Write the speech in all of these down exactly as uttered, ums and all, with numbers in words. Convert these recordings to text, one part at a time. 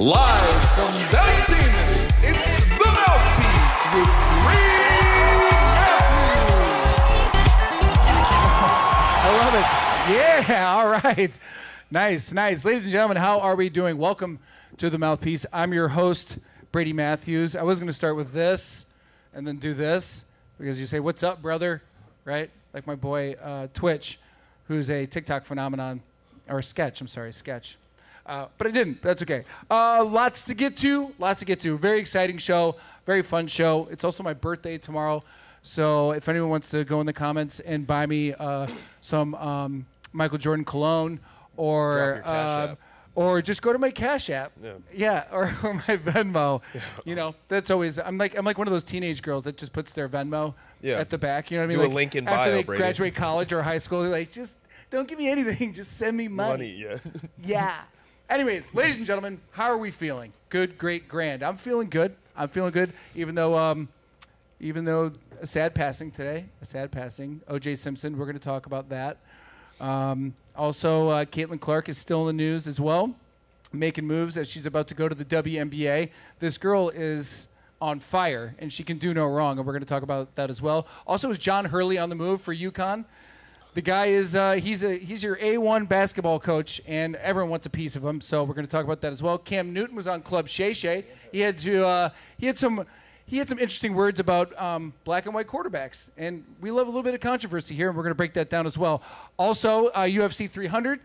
Live from Dallas, it's The Mouthpiece with Brady Matthews. I love it. Yeah, all right. Nice, nice. Ladies and gentlemen, how are we doing? Welcome to The Mouthpiece. I'm your host, Brady Matthews. I was going to start with this and then do this because you say, what's up, brother? Right? Like my boy uh, Twitch, who's a TikTok phenomenon, or sketch, I'm sorry, sketch. Uh, but I didn't. That's okay. Uh, lots to get to. Lots to get to. Very exciting show. Very fun show. It's also my birthday tomorrow. So if anyone wants to go in the comments and buy me uh, some um, Michael Jordan cologne or uh, or just go to my Cash App. Yeah. yeah or, or my Venmo. Yeah. You know, that's always, I'm like I'm like one of those teenage girls that just puts their Venmo yeah. at the back. You know what I mean? Do like a link in after bio, they Brady. graduate college or high school, they're like, just don't give me anything. Just send me money. Money, yeah. Yeah. Anyways, ladies and gentlemen, how are we feeling? Good, great, grand. I'm feeling good. I'm feeling good, even though, um, even though a sad passing today, a sad passing. O J Simpson, we're going to talk about that. Um, also, uh, Caitlin Clark is still in the news as well, making moves as she's about to go to the W N B A. This girl is on fire, and she can do no wrong, and we're going to talk about that as well. Also, is John Hurley on the move for UConn? The guy is, uh, he's a he's your A one basketball coach, and everyone wants a piece of him, so we're going to talk about that as well. Cam Newton was on Club Shay Shay. He had to, uh, he had some, he had some interesting words about um, black and white quarterbacks, and we love a little bit of controversy here, and we're going to break that down as well. Also, uh, U F C three hundred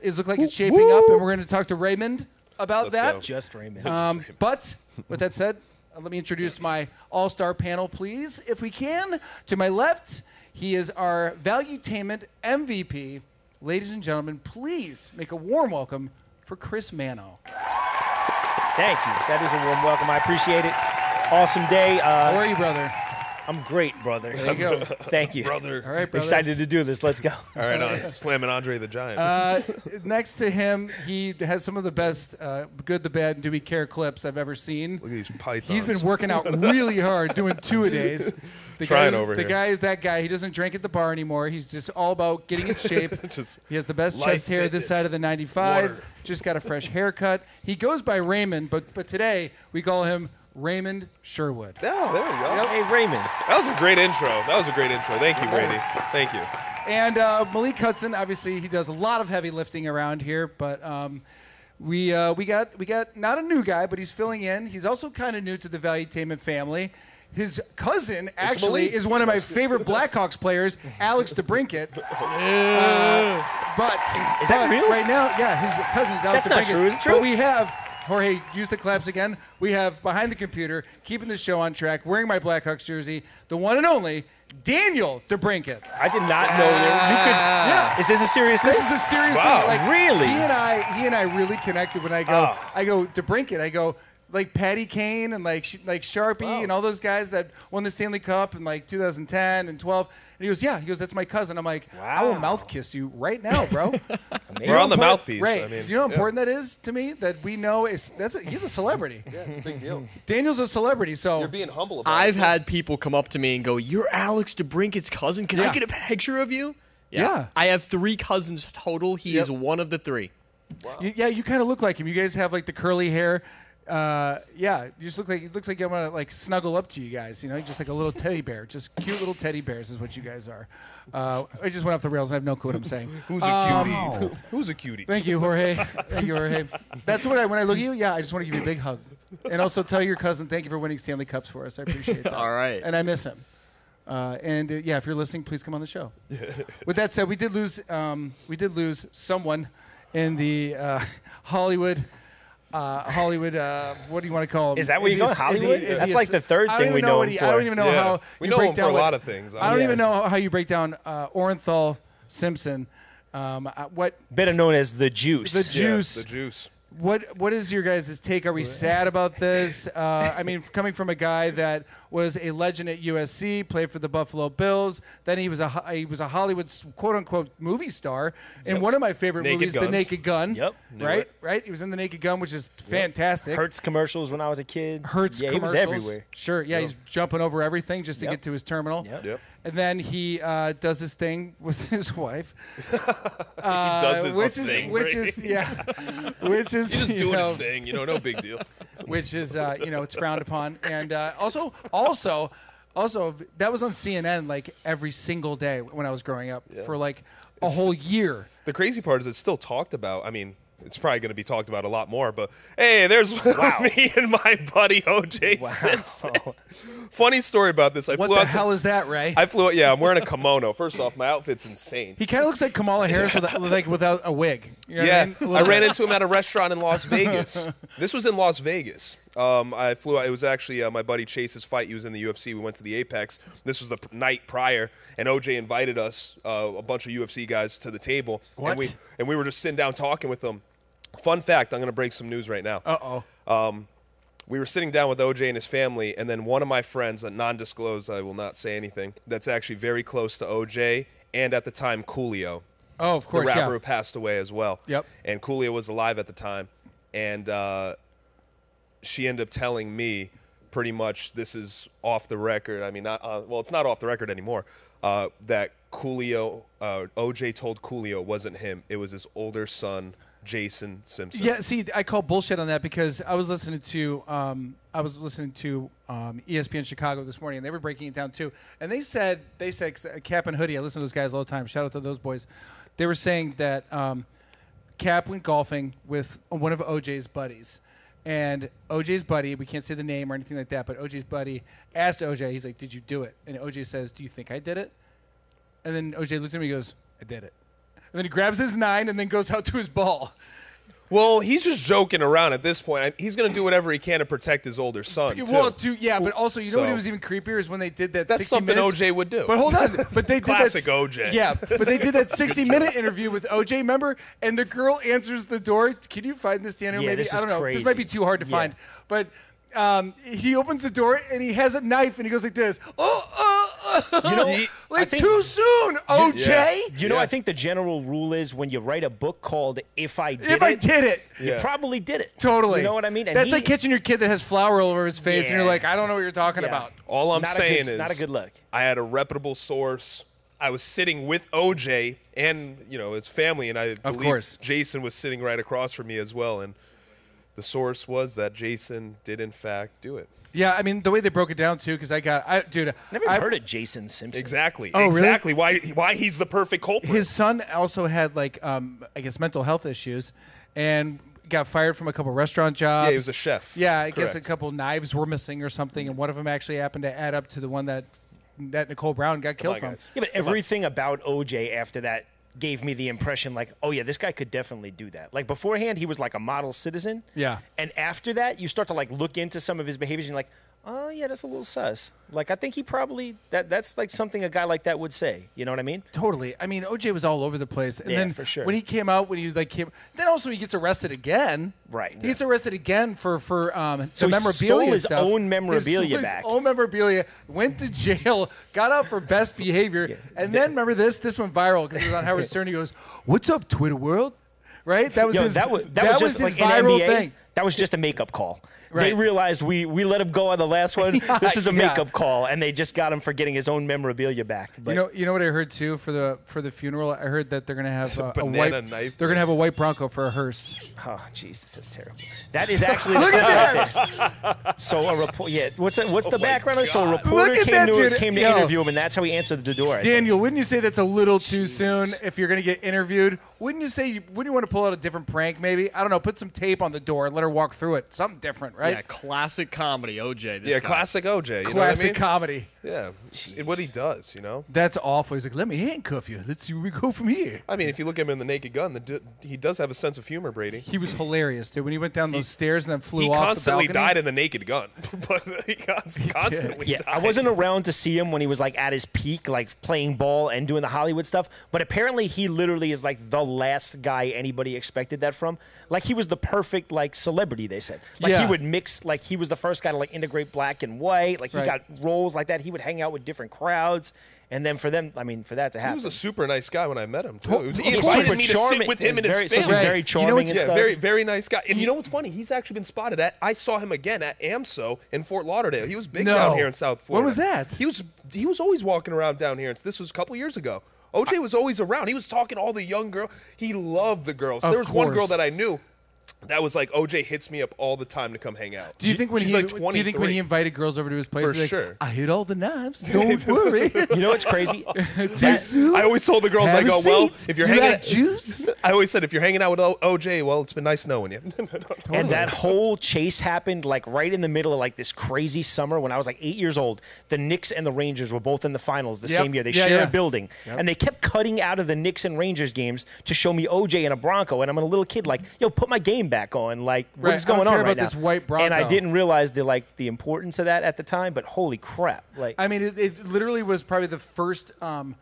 is look like it's shaping Woo! up, and we're going to talk to Raymond about Let's that. Go. Just Raymond. Um, Just Raymond. But with that said, uh, let me introduce my all-star panel, please, if we can. To my left, he is our Valuetainment M V P. Ladies and gentlemen, please make a warm welcome for Chris Mano. Thank you. That is a warm welcome. I appreciate it. Awesome day. Uh, How are you, brother? I'm great, brother. There you go. Thank you. Brother. All right, brother. Excited to do this. Let's go. All right, on. Slamming Andre the Giant. Uh, next to him, he has some of the best uh, good, the bad, and do we care clips I've ever seen. Look at these pythons. He's been working out really hard, doing two-a-days. The Trying over the here. The guy is that guy. He doesn't drink at the bar anymore. He's just all about getting in shape. He has the best chest hair this side of the ninety-five. Water. Just got a fresh haircut. He goes by Raymond, but, but today we call him Raymond Sherwood. Oh, there we go. Yep. Hey, Raymond. That was a great intro. That was a great intro. Thank you, Brady. Thank you. And uh, Malik Hudson, obviously, he does a lot of heavy lifting around here, but um, we uh, we got we got not a new guy, but he's filling in. He's also kind of new to the Valuetainment family. His cousin actually is one of my favorite Blackhawks players, Alex DeBrincat. Yeah. Uh, but is that but real? Right now, yeah, his cousin is Alex DeBrincat. That's not true. Is it true? But we have. Jorge, use the claps again. We have, behind the computer, keeping the show on track, wearing my Blackhawks jersey, the one and only Daniel DeBrincat. I did not know uh, that. You could, yeah. Is this a serious this thing? This is a serious wow, thing. Like, really? He and I, he and I really connected when I go, oh. I go DeBrincat. I go, like Patty Kane and like like Sharpie wow. and all those guys that won the Stanley Cup in like two thousand ten and twelve. And he goes, yeah. He goes, that's my cousin. I'm like, wow. I will mouth kiss you right now, bro. We're on the mouthpiece. Right. I mean, you know how yeah. important that is to me that we know is that's a, he's a celebrity. Yeah, it's a big deal. Daniel's a celebrity, so you're being humble about I've it. had people come up to me and go, "You're Alex DeBrincat's cousin. Can yeah. I get a picture of you?" Yeah. yeah. I have three cousins total. He yep. is one of the three. Wow. You, yeah, you kind of look like him. You guys have like the curly hair. Uh, yeah, you just look like it looks like I want to like snuggle up to you guys, you know, just like a little teddy bear, just cute little teddy bears is what you guys are. Uh, I just went off the rails. And I have no clue what I'm saying. Who's um, a cutie? Who's a cutie? Thank you, Jorge. Thank you, Jorge. That's what I when I look at you. Yeah, I just want to give you a big hug, and also tell your cousin thank you for winning Stanley Cups for us. I appreciate that. All right. And I miss him. Uh, and uh, yeah, if you're listening, please come on the show. With that said, we did lose um, we did lose someone in the uh, Hollywood. Uh, Hollywood, uh, what do you want to call him? Is that what you call Hollywood? Is That's like the third thing we know him for. I don't even know how we know him for a lot of things. I don't even know how you break down uh, Orenthal Simpson. Um, uh, what better known as the Juice? The Juice. Yeah, the Juice. What What is your guys' take? Are we sad about this? Uh, I mean, coming from a guy that was a legend at U S C, played for the Buffalo Bills, then he was a he was a Hollywood quote unquote movie star in yep. one of my favorite Naked movies, Guns. The Naked Gun. Yep. Knew right, it. right. He was in The Naked Gun, which is fantastic. Hertz commercials when I was a kid. Hertz yeah, commercials he was everywhere. Sure. Yeah, yep. he's jumping over everything just to yep. get to his terminal. Yep. yep. And then he uh, does his thing with his wife. Uh, he does his which is, thing, which Brady. is yeah, which is he's just doing know, his thing, you know, no big deal. Which is uh, you know, it's frowned upon, and uh, also also also that was on C N N like every single day when I was growing up yeah. for like a it's whole year. The crazy part is it's still talked about. I mean. It's probably going to be talked about a lot more, but hey, there's wow. me and my buddy O J wow. Simpson. Funny story about this. I what flew the out hell to, is that, Ray? I flew. Yeah, I'm wearing a kimono. First off, my outfit's insane. He kind of looks like Kamala Harris, with a, like without a wig. You know yeah, what I mean? I ran into him at a restaurant in Las Vegas. This was in Las Vegas. Um, I flew out. It was actually uh, my buddy Chase's fight. He was in the U F C. We went to the Apex. This was the p night prior, and O J invited us, uh, a bunch of U F C guys, to the table. What? And we and we were just sitting down talking with them. Fun fact, I'm going to break some news right now. Uh-oh. Um, we were sitting down with O J and his family, and then one of my friends, a non-disclosed, I will not say anything, that's actually very close to O J and at the time Coolio. Oh, of course, the rapper yeah. who passed away as well. Yep. And Coolio was alive at the time. And uh, she ended up telling me pretty much this is off the record. I mean, not uh, well, it's not off the record anymore, uh, that Coolio, uh, O J told Coolio it wasn't him. It was his older son, Jason Simpson. Yeah, see, I call bullshit on that because I was listening to um, I was listening to um, E S P N Chicago this morning, and they were breaking it down too. And they said they said Cap and Hoodie. I listen to those guys all the time. Shout out to those boys. They were saying that um, Cap went golfing with one of O J's buddies, and O J's buddy, we can't say the name or anything like that, but O J's buddy asked O J, he's like, "Did you do it?" And O J says, "Do you think I did it?" And then O J looks at me and goes, "I did it." And then he grabs his nine and then goes out to his ball. Well, he's just joking around at this point. He's going to do whatever he can to protect his older son, too. Well, dude, yeah, but also, you know so, what was even creepier is when they did that That's something minutes. O J would do. But hold on. But they Classic did that, O J. Yeah, but they did that sixty-minute interview with O J, remember? And the girl answers the door. Can you find this, Daniel? Yeah, Maybe this I don't know. Crazy. This might be too hard to yeah. find. But um, he opens the door, and he has a knife, and he goes like this. Oh, oh. You know, like think, too soon, O J. Yeah. You know, yeah. I think the general rule is when you write a book called "If I Did It," if I did it, you yeah. probably did it. Totally. You know what I mean? And that's he, like catching your kid that has flour all over his face, yeah. and you're like, I don't know what you're talking yeah. about. All I'm not saying good, is, not a good look. I had a reputable source. I was sitting with O J and you know his family, and I of believe course. Jason was sitting right across from me as well, and the source was that Jason did in fact do it. Yeah, I mean the way they broke it down too, because I got, I dude, never I, heard of Jason Simpson. Exactly, oh, exactly. Really? Why, why he's the perfect culprit. His son also had like, um, I guess, mental health issues, and got fired from a couple restaurant jobs. Yeah, he was a chef. Yeah, I Correct. guess a couple knives were missing or something, and one of them actually happened to add up to the one that that Nicole Brown got killed from. Guys. Yeah, but everything about O J after that gave me the impression like, oh yeah, this guy could definitely do that. Like beforehand, he was like a model citizen. Yeah. And after that, you start to like look into some of his behaviors and you're like, oh yeah, that's a little sus. Like I think he probably, that that's like something a guy like that would say. You know what I mean? Totally. I mean, O J was all over the place. And yeah, then for sure. when he came out, when he like came, then also he gets arrested again. Right. He yeah. gets arrested again for, for um, so the memorabilia stole his stuff. own memorabilia his, back. His own memorabilia, went to jail, got out for best behavior. yeah. And then remember this, this went viral because it was on Howard Stern. He goes, "What's up, Twitter world?" Right? That was Yo, his, that was, that that was just was his like viral N B A, thing. That was just a makeup call. Right. They realized we we let him go on the last one. yeah, this is a yeah. makeup call, and they just got him for getting his own memorabilia back. But you know, you know what I heard too for the for the funeral. I heard that they're gonna have a, a, a white knife. They're gonna have a white Bronco for a hearse. Oh Jesus, that's terrible. That is actually look at that. So a report. Yeah, what's that, what's oh the background? God. So a reporter came that, to came Yo. to interview him, and that's how he answered the door. Daniel, wouldn't you say that's a little Jeez. too soon? If you're gonna get interviewed, wouldn't you say you, wouldn't you want to pull out a different prank? Maybe I don't know. Put some tape on the door. Let her walk through it. Something different, right? Yeah, classic comedy, O J. This yeah, guy. classic O J. You classic know what I mean? comedy. Yeah, Jeez. what he does, you know. That's awful. He's like, let me handcuff you. Let's see where we go from here. I mean, if you look at him in The Naked Gun, the, he does have a sense of humor, Brady. He was hilarious, dude. When he went down those he, stairs and then flew off the balcony. He constantly died in The Naked Gun, but he constantly, he constantly yeah, died. I wasn't around to see him when he was like at his peak, like playing ball and doing the Hollywood stuff. But apparently, he literally is like the last guy anybody expected that from. Like he was the perfect like celebrity. They said like yeah. he would mix. Like he was the first guy to like integrate black and white. Like he right. got roles like that. He would hang out with different crowds. And then for them, I mean, for that to happen. He was a super nice guy when I met him, too. It was he invited me to sit with him and his family. Very charming you know, and yeah, stuff. Very, very nice guy. And you know what's funny? He's actually been spotted at, I saw him again at AMSO in Fort Lauderdale. He was big no. down here in South Florida. What was that? He was he was always walking around down here. This was a couple years ago. O J was always around. He was talking to all the young girls. He loved the girls. So there was course. one girl that I knew. That was like, O J hits me up all the time to come hang out. Do you think when, he, like do you think when he invited girls over to his place, For like, sure. I hit all the knives, don't worry. You know what's crazy? that, I always told the girls, I go, well, if you're you hanging out. Juice? I always said, if you're hanging out with O J, well, it's been nice knowing you. no, no, no, totally. And that whole chase happened like right in the middle of like this crazy summer when I was like eight years old. The Knicks and the Rangers were both in the finals the yep. same year. They yeah, shared yeah. a building. Yep. And they kept cutting out of the Knicks and Rangers games to show me O J in a Bronco. And I'm a little kid like, yo, put my game back on, like right. what's going I don't care on right about now? This white Bronco. And I didn't realize the like the importance of that at the time, but holy crap! Like, I mean, it, it literally was probably the first um,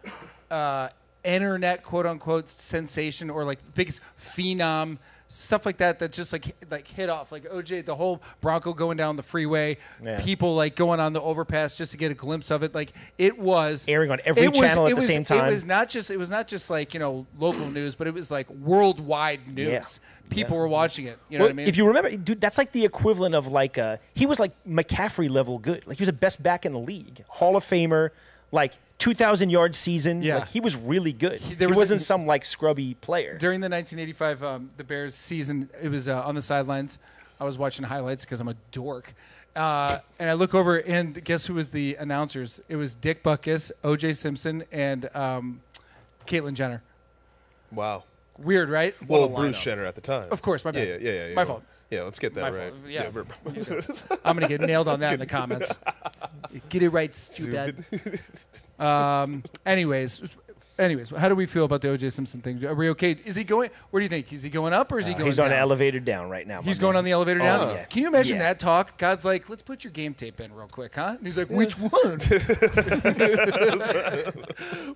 uh, internet quote unquote sensation or like biggest phenom stuff like that that just like like hit off like O J, the whole Bronco going down the freeway, yeah. people like going on the overpass just to get a glimpse of it. Like it was airing on every channel was, at was, the same time. It was not just it was not just like you know local news, but it was like worldwide news. Yeah. People yeah. were watching it. You know well, what I mean? If you remember, dude, that's like the equivalent of like a, he was like McCaffrey level good. Like he was the best back in the league, Hall of Famer, like two thousand yard season. Yeah. Like he was really good. He, there he was wasn't a, some like scrubby player. During the nineteen eighty-five um, the Bears season, it was uh, on the sidelines. I was watching highlights because I'm a dork. Uh, and I look over and guess who was the announcers? It was Dick Buckus, O J Simpson, and um, Caitlin Jenner. Wow. Weird, right? Well, Bruce Jenner at the time. Of course, my bad. Yeah, yeah, yeah. yeah. My fault. Yeah, let's get that my right. Fault. Yeah. yeah. I'm going to get nailed on that in the comments. Get it right, stupid. um, anyways, anyways, how do we feel about the O J Simpson thing? Are we okay? Is he going, where do you think? Is he going up or is he uh, going he's down? He's on an elevator down right now. He's man. going on the elevator oh, down? Yeah. Can you imagine yeah. that talk? God's like, let's put your game tape in real quick, huh? And he's like, yeah. which one?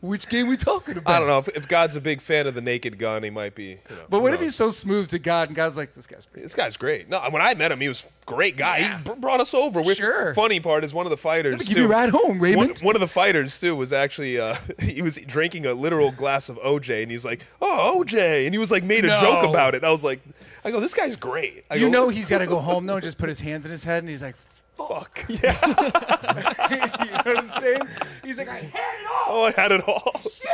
Which game we talking about? I don't know. If, if God's a big fan of the Naked Gun, he might be. You know, but what knows? if he's so smooth to God and God's like, this guy's pretty This guy's great. No, when I met him, he was a great guy. Yeah. He brought us over. We're, sure. Funny part is one of the fighters, too. Give me a ride home, Raymond. One, one of the fighters, too, was actually, uh, he was drinking a literal glass of O J, and he's like, oh, O J. And he was like, made a no. joke about it. And I was like, I go, this guy's great. I you go, know he's got to go home, though, and just put his hands in his head, and he's like, fuck. Yeah. You know what I'm saying? He's like, I had it all. Oh, I had it all. Shit.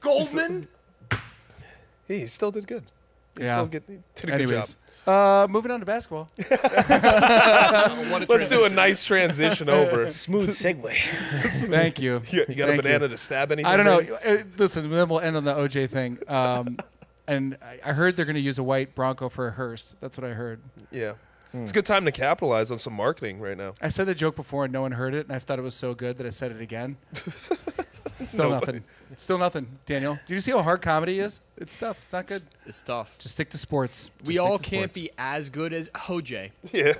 Goldman. He, he still did good. He yeah. still get, he did a Anyways. good job. Uh, moving on to basketball. Let's transition. do a nice transition over. Smooth segue. Thank you. You, you got Thank a banana you. to stab anything? I don't know. Right? Listen, then we'll end on the O J thing. Um, and I heard they're going to use a white Bronco for a hearse. That's what I heard. Yeah. Hmm. It's a good time to capitalize on some marketing right now. I said the joke before and no one heard it, and I thought it was so good that I said it again. Still Nobody. nothing. Still nothing, Daniel. Do you see how hard comedy is? It's tough. It's not good. It's, it's tough. Just stick to sports. Just we all can't sports. be as good as O J. Yeah.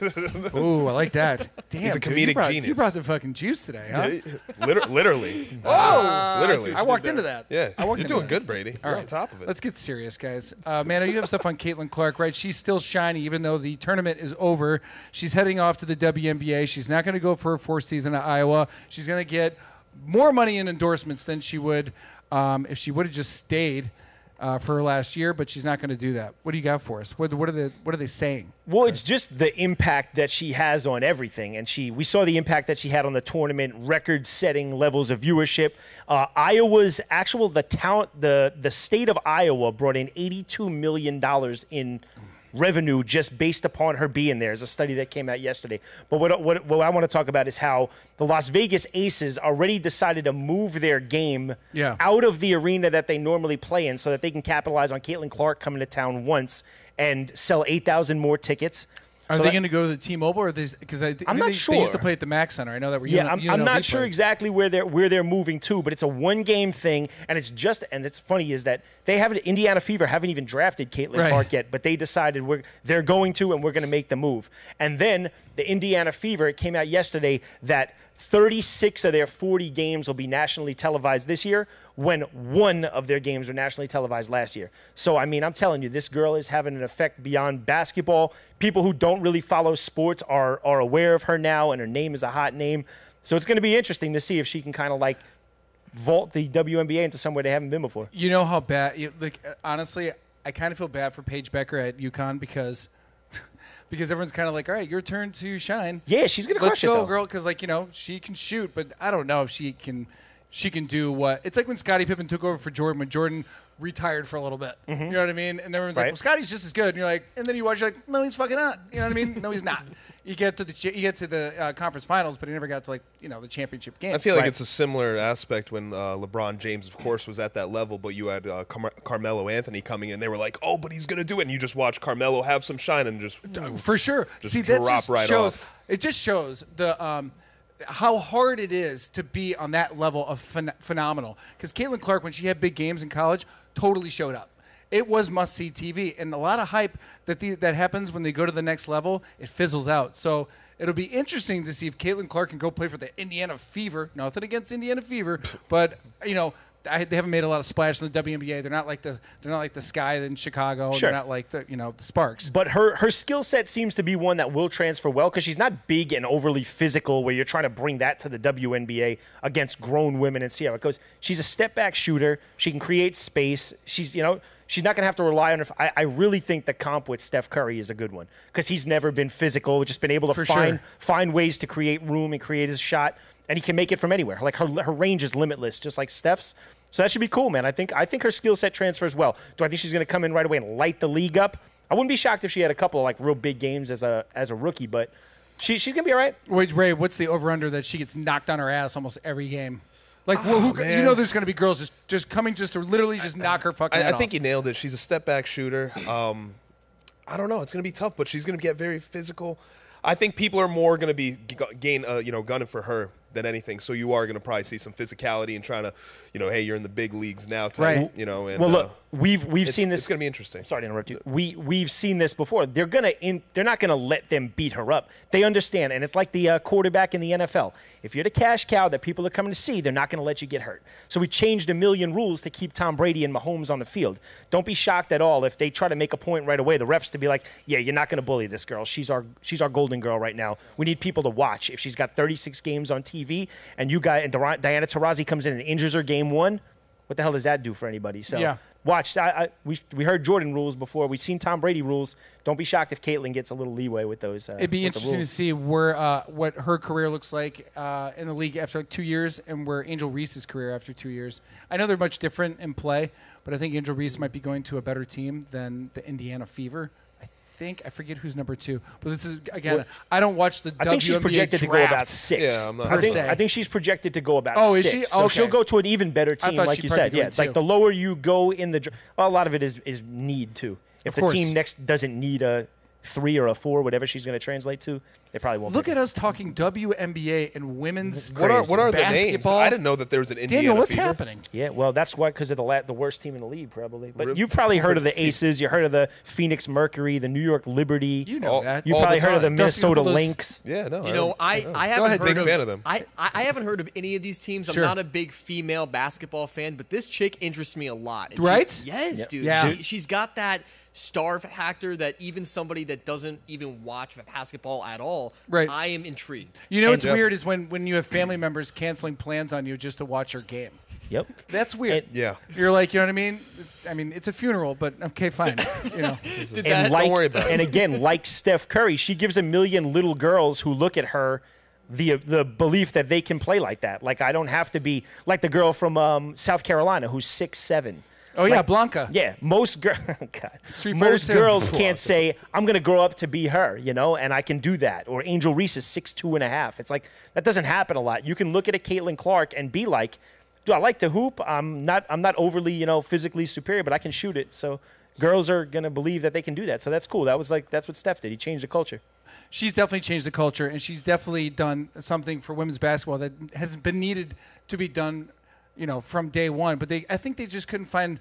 Ooh, I like that. Damn, he's a comedic dude, you brought, genius. You brought the fucking juice today, huh? Yeah, literally. literally. Oh, uh, literally. I walked into that. Yeah. I walked You're into doing that. good, Brady. All right. You're on top of it. Let's get serious, guys. Uh, man, you have stuff on Caitlin Clark, right? She's still shiny, even though the tournament is over. She's heading off to the W N B A. She's not going to go for her fourth season at Iowa. She's going to get more money in endorsements than she would um, if she would have just stayed uh, for her last year, but she's not going to do that. What do you got for us? What, what are the what are they saying? Well, it's just the impact that she has on everything, and she we saw the impact that she had on the tournament, record-setting levels of viewership. Uh, Iowa's actual the talent the the state of Iowa brought in eighty-two million dollars in revenue just based upon her being there. There's a study that came out yesterday. But what, what, what I want to talk about is how the Las Vegas Aces already decided to move their game yeah. out of the arena that they normally play in so that they can capitalize on Caitlin Clark coming to town once and sell eight thousand more tickets. Are so they going to go to the T-Mobile or these? Because I'm they, not sure. They used to play at the Mac Center. I know that we're yeah. Un, I'm, I'm not sure plays. exactly where they're where they're moving to, but it's a one-game thing, and it's just. And it's funny is that they haven't. Indiana Fever haven't even drafted Caitlin right. Clark yet, but they decided we're they're going to, and we're going to make the move. And then the Indiana Fever. It came out yesterday that thirty-six of their forty games will be nationally televised this year, when one of their games were nationally televised last year. So, I mean, I'm telling you, this girl is having an effect beyond basketball. People who don't really follow sports are, are aware of her now, and her name is a hot name. So it's going to be interesting to see if she can kind of like vault the W N B A into somewhere they haven't been before. You know how bad – like honestly, I kind of feel bad for Paige Becker at UConn because – because everyone's kind of like, all right, your turn to shine. Yeah, she's going to crush it, though. Let's go, girl, because, like, you know, she can shoot, but I don't know if she can she can do what. It's like when Scottie Pippen took over for Jordan, when Jordan retired for a little bit. Mm-hmm. You know what I mean? And everyone's right. like, well, Scottie's just as good. And you're like, and then you watch, you're like, no, he's fucking not. You know what I mean? No, he's not. You get to the you get to the uh, conference finals, but he never got to, like, you know, the championship game. I feel like right. it's a similar aspect when uh, LeBron James, of course, was at that level, but you had uh, Car- Carmelo Anthony coming in. They were like, oh, but he's going to do it. And you just watch Carmelo have some shine and just for sure. Just See, drop that just right shows, off. It just shows the um, – how hard it is to be on that level of phen- phenomenal. Because Caitlin Clark, when she had big games in college, totally showed up. It was must-see T V. And a lot of hype that the, that happens when they go to the next level, it fizzles out. So it'll be interesting to see if Caitlin Clark can go play for the Indiana Fever. Nothing against Indiana Fever, but, you know, I, they haven't made a lot of splash in the W N B A. They're not like the they're not like the Sky in Chicago. Sure. They're not like the you know the Sparks. But her her skill set seems to be one that will transfer well because she's not big and overly physical. Where you're trying to bring that to the W N B A against grown women and see how it goes. She's a step back shooter. She can create space. She's you know she's not gonna have to rely on her. I, I really think the comp with Steph Curry is a good one because he's never been physical. Just been able to For find sure. find ways to create room and create his shot. And he can make it from anywhere. Like her, her range is limitless, just like Steph's. So that should be cool, man. I think I think her skill set transfers well. Do I think she's going to come in right away and light the league up? I wouldn't be shocked if she had a couple of like real big games as a as a rookie, but she she's going to be all right. Wait, Ray, what's the over under that she gets knocked on her ass almost every game? Like, oh, well, who, you know there's going to be girls just, just coming just to literally just I, knock her fucking I, head I think off. You nailed it. She's a step-back shooter. Um, I don't know. It's going to be tough, but she's going to get very physical. I think people are more going to be g- gain uh, you know gunning for her than anything. So you are going to probably see some physicality and trying to, you know, hey, you're in the big leagues now. Type, right. You know, and, well, look, uh, we've, we've seen this. It's going to be interesting. Sorry to interrupt you. We, we've seen this before. They're going to, in, they're not going to let them beat her up. They understand. And it's like the uh, quarterback in the N F L. If you're the cash cow that people are coming to see, they're not going to let you get hurt. So we changed a million rules to keep Tom Brady and Mahomes on the field. Don't be shocked at all if they try to make a point right away, the refs to be like, yeah, you're not going to bully this girl. She's our, she's our golden girl right now. We need people to watch. If she's got thirty-six games on T V, and you guys, and Diana Taurasi comes in and injures her game one, what the hell does that do for anybody? So yeah. watch, I, I, we we heard Jordan rules before. We've seen Tom Brady rules. Don't be shocked if Caitlin gets a little leeway with those. Uh, It'd be interesting to see where uh, what her career looks like uh, in the league after like two years and where Angel Reese's career after two years. I know they're much different in play, but I think Angel Reese might be going to a better team than the Indiana Fever. think I forget who's number two, but this is again. Well, I don't watch the. I think W N B A she's projected draft. to go about six. Yeah, I'm not I, think, I think she's projected to go about. Oh, six. Is she? So okay. She'll go to an even better team, like you said. Yeah, like the lower you go in the. Well, a lot of it is is need too. If the team next doesn't need a three or a four, whatever she's going to translate to, they probably won't. Look at us talking W N B A and women's. What are what are the names? I didn't know that there was an Indiana Fever. Daniel, what's happening? Yeah, well, that's why because of the la- the worst team in the league probably. But you've probably heard of the Aces. You heard of the Phoenix Mercury, the New York Liberty. You know that. You probably heard of the Minnesota Lynx. Yeah, no. You know, I I haven't heard of, fan of them. I I haven't heard of any of these teams. I'm not a big female basketball fan, but this chick interests me a lot. Right? Yes, dude. Yeah. She, she's got that star factor that even somebody that doesn't even watch basketball at all, right. I am intrigued. You know and what's yep. weird is when, when you have family members canceling plans on you just to watch your game. Yep. That's weird. And, yeah. You're like, you know what I mean? I mean, it's a funeral, but okay, fine. You know. Did and that, like, don't worry about it. And again, like Steph Curry, she gives a million little girls who look at her the the belief that they can play like that. Like, I don't have to be like the girl from um, South Carolina who's six seven. Oh, yeah, like, Blanca. Yeah, most, gir- God. most girls can't say, I'm going to grow up to be her, you know, and I can do that. Or Angel Reese is six two and a half. It's like, that doesn't happen a lot. You can look at a Caitlin Clark and be like, do I like to hoop? I'm not I'm not overly, you know, physically superior, but I can shoot it. So girls are going to believe that they can do that. So that's cool. That was like, that's what Steph did. He changed the culture. She's definitely changed the culture, and she's definitely done something for women's basketball that hasn't been needed to be done you know, from day one. But they, I think they just couldn't find,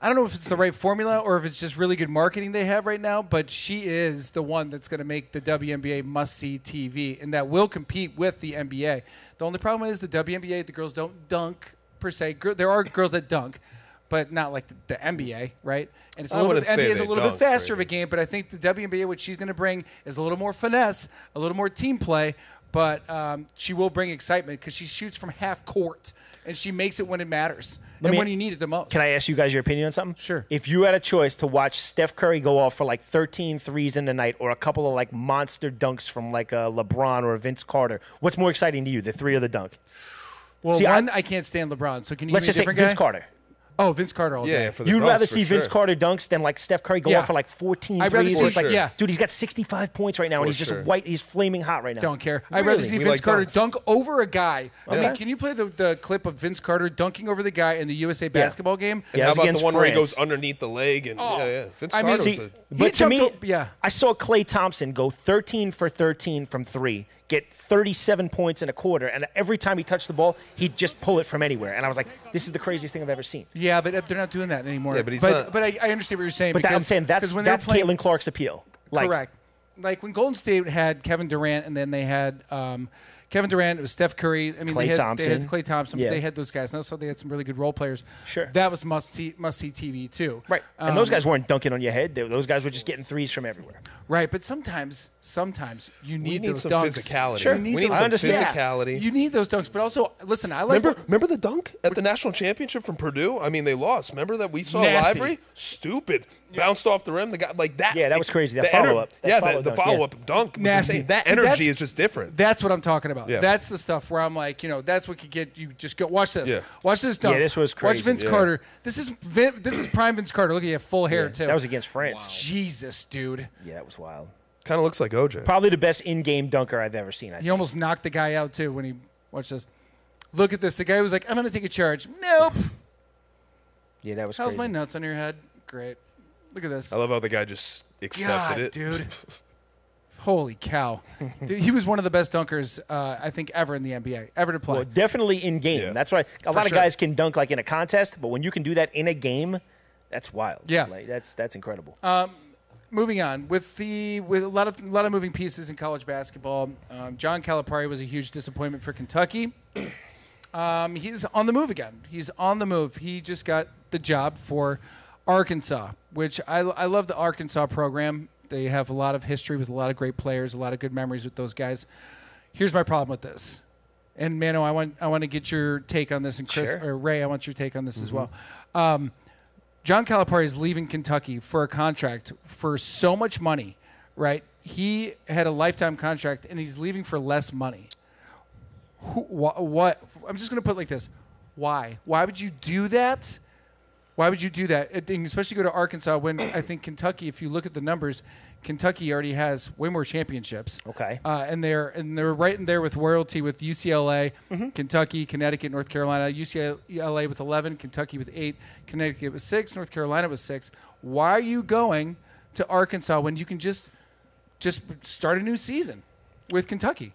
I don't know if it's the right formula or if it's just really good marketing they have right now, but she is the one that's going to make the W N B A must-see T V, and that will compete with the N B A. The only problem is the W N B A, the girls don't dunk, per se. There are girls that dunk, but not like the, the N B A, right? And it's a little bit, the N B A is a little bit faster really. of a game, but I think the W N B A, what she's going to bring, is a little more finesse, a little more team play, But um, she will bring excitement because she shoots from half court, and she makes it when it matters Let and me, when you need it the most. Can I ask you guys your opinion on something? Sure. If you had a choice to watch Steph Curry go off for like thirteen threes in the night or a couple of like monster dunks from like a LeBron or a Vince Carter, what's more exciting to you, the three or the dunk? Well, See, one, I, I can't stand LeBron, so can you give me a different guy? Let's just say Vince Carter. Oh, Vince Carter all yeah, day. For the You'd dunks, rather see Vince sure. Carter dunks than like Steph Curry go yeah. off for like fourteen I'd threes. It's sure. like, yeah. dude, he's got sixty-five points right now, for and he's just sure. white. He's flaming hot right now. Don't care. Really? I'd rather see we Vince like Carter dunks. dunk over a guy. Okay. I mean, can you play the, the clip of Vince Carter dunking over the guy in the U S A basketball yeah. game? Yeah, how about the one France. where he goes underneath the leg? And oh. yeah, yeah. Vince I mean, Carter's see, a, but to me, yeah. I saw Klay Thompson go thirteen for thirteen from three, get thirty-seven points in a quarter, and every time he touched the ball, he'd just pull it from anywhere. And I was like, this is the craziest thing I've ever seen. Yeah, but they're not doing that anymore. Yeah, but he's but, not. But I, I understand what you're saying. But because, that, I'm saying that's, when that's playing, Caitlin Clark's appeal. Like, correct. Like when Golden State had Kevin Durant, and then they had um, Kevin Durant, it was Steph Curry. I mean, Klay they, had, Thompson. they had Klay Thompson. Yeah. But they had those guys. And also they had some really good role players. Sure. That was must-see must see T V too. Right. Um, and those guys weren't dunking on your head. They, those guys were just getting threes from everywhere. Right. But sometimes, sometimes you need, need those dunks. Physicality. Sure. We need, we need some physicality. Yeah. You need those dunks. But also, listen, I like. Remember, remember the dunk at the national championship from Purdue? I mean, they lost. Remember that we saw Lively? Stupid. Yeah. Bounced off the rim. The guy like that. Yeah, that was crazy. That follow-up. Yeah, follow the, the follow-up yeah. dunk. Was nasty. Insane. That energy See, is just different. That's what I'm talking about. Yeah. That's the stuff where I'm like, you know, that's what could get you. Just go watch this. Yeah. Watch this dunk. Yeah, this was crazy. Watch Vince yeah. Carter. This is Vin, this is prime Vince Carter. Look at you, full hair yeah. too. That was against France. Wow. Jesus, dude. Yeah, that was wild. Kind of looks like O J. Probably the best in-game dunker I've ever seen. I he think. almost knocked the guy out too when he watched this. Look at this. The guy was like, "I'm gonna take a charge." Nope. Yeah, that was. How's crazy. my nuts on your head? Great. Look at this. I love how the guy just accepted God, it, dude. Holy cow. Dude, he was one of the best dunkers, uh, I think, ever in the N B A, ever to play. Well, definitely in game. Yeah. That's why a For lot sure. of guys can dunk like in a contest, but when you can do that in a game, that's wild. Yeah. Like, that's that's incredible. Um, moving on, with the with a lot of a lot of moving pieces in college basketball, um, John Calipari was a huge disappointment for Kentucky. Um, he's on the move again. He's on the move. He just got the job for Arkansas, which I, I love the Arkansas program. They have a lot of history with a lot of great players, a lot of good memories with those guys. Here's my problem with this. And, Mano, I want I want to get your take on this. And, Chris sure. or Ray, I want your take on this mm-hmm. as well. Um, John Calipari is leaving Kentucky for a contract for so much money, right? He had a lifetime contract, and he's leaving for less money. Who, wh- what? I'm just going to put it like this. Why? Why would you do that? Why would you do that? And especially go to Arkansas when I think Kentucky, if you look at the numbers, Kentucky already has way more championships. Okay. Uh, and they're and they're right in there with royalty with U C L A, mm-hmm. Kentucky, Connecticut, North Carolina. U C L A with eleven, Kentucky with eight, Connecticut with six, North Carolina with six. Why are you going to Arkansas when you can just just start a new season with Kentucky?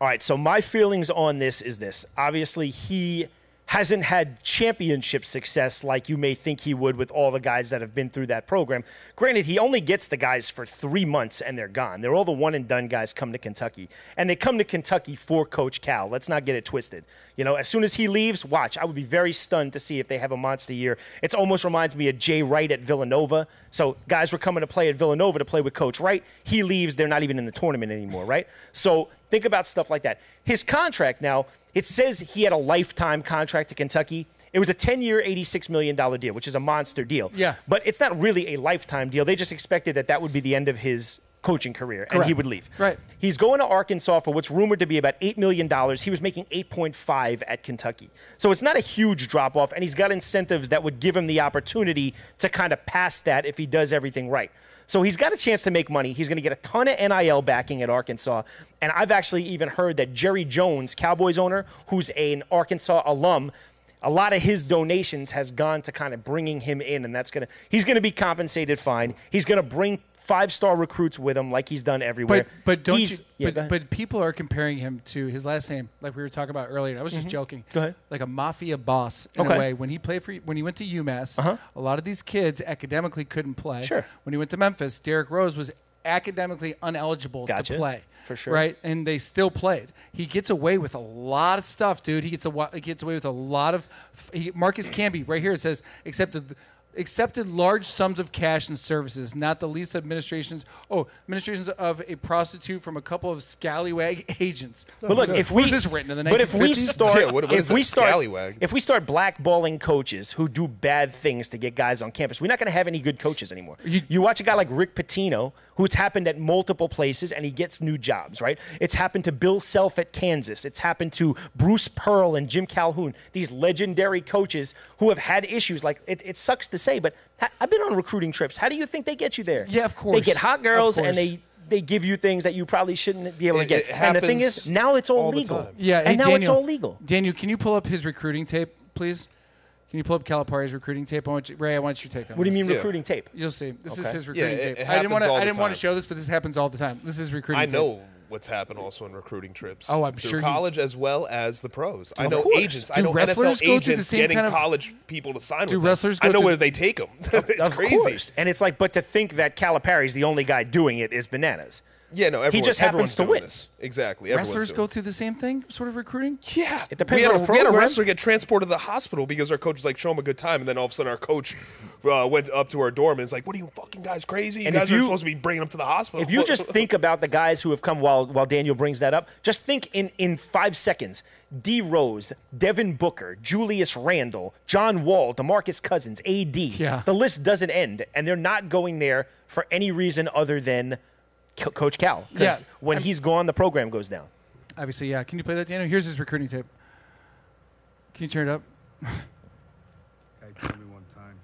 All right, so my feelings on this is this. Obviously, he hasn't had championship success like you may think he would with all the guys that have been through that program. Granted, he only gets the guys for three months and they're gone. They're all the one-and-done guys come to Kentucky. And they come to Kentucky for Coach Cal. Let's not get it twisted. You know, as soon as he leaves, watch. I would be very stunned to see if they have a monster year. It almost reminds me of Jay Wright at Villanova. So guys were coming to play at Villanova to play with Coach Wright. He leaves. They're not even in the tournament anymore, right? So think about stuff like that. His contract now, it says he had a lifetime contract to Kentucky. It was a ten-year, eighty-six million dollars deal, which is a monster deal. Yeah. But it's not really a lifetime deal. They just expected that that would be the end of his coaching career, Correct. and he would leave. Right. He's going to Arkansas for what's rumored to be about eight million dollars. He was making eight point five at Kentucky. So it's not a huge drop-off, and he's got incentives that would give him the opportunity to kind of pass that if he does everything right. So he's got a chance to make money. He's going to get a ton of N I L backing at Arkansas. And I've actually even heard that Jerry Jones, Cowboys owner, who's an Arkansas alum, a lot of his donations has gone to kind of bringing him in, and that's going to – he's going to be compensated fine. He's going to bring five-star recruits with him like he's done everywhere. But, but don't he's, you yeah, – but, but people are comparing him to his last name, like we were talking about earlier. I was just mm-hmm. joking. Go ahead. Like a mafia boss in okay. a way. When he played for – when he went to UMass, uh-huh. a lot of these kids academically couldn't play. Sure. When he went to Memphis, Derrick Rose was academically ineligible gotcha. to play. For sure. Right? And they still played. He gets away with a lot of stuff, dude. He gets, a, he gets away with a lot of – Marcus Camby, right here, it says, except – accepted large sums of cash and services, not the least administrations. Oh, administrations of a prostitute from a couple of scallywag agents. But look, if we this written in the nineteen fifties? But if we start, yeah, what, what if we start, scallywag? If we start blackballing coaches who do bad things to get guys on campus, we're not going to have any good coaches anymore. You, you watch a guy like Rick Pitino, who's happened at multiple places, and he gets new jobs. Right? It's happened to Bill Self at Kansas. It's happened to Bruce Pearl and Jim Calhoun. These legendary coaches who have had issues. Like it, it sucks to say, but I've been on recruiting trips. How do you think they get you there? Yeah, of course. They get hot girls and they they give you things that you probably shouldn't be able it, to get. And the thing is, now it's all, all legal. Yeah, and hey, now Daniel, it's all legal. Daniel, can you pull up his recruiting tape, please? Can you pull up Calipari's recruiting tape? I want you, Ray, I want your take on. What this. do you mean yeah. recruiting tape? You'll see. This okay. is his recruiting yeah, it, tape. It I didn't want to. I didn't want to show this, but this happens all the time. This is recruiting. I tape. know. What's happened also in recruiting trips. Oh, I'm sure. College as well as the pros. I know agents. I know N F L agents getting college people to sign with them. Do wrestlers go to? I know where they take them. It's crazy. And it's like, but to think that Calipari's the only guy doing it is bananas. Yeah, no, everyone, he just happens to win. This. Exactly. Wrestlers go through the same thing, sort of recruiting? Yeah. It depends we, had on a, we had a wrestler get transported to the hospital because our coach was like, show him a good time. And then all of a sudden our coach uh, went up to our dorm and was like, what are you fucking guys crazy? You and guys are supposed to be bringing them to the hospital. If you just think about the guys who have come while, while Daniel brings that up, just think in, in five seconds. D. Rose, Devin Booker, Julius Randle, John Wall, DeMarcus Cousins, A D. Yeah. The list doesn't end. And they're not going there for any reason other than Coach Cal, because yeah. when I'm, he's gone, the program goes down. Obviously, yeah. Can you play that, Daniel? Here's his recruiting tape. Can you turn it up? Hey, tell me one time.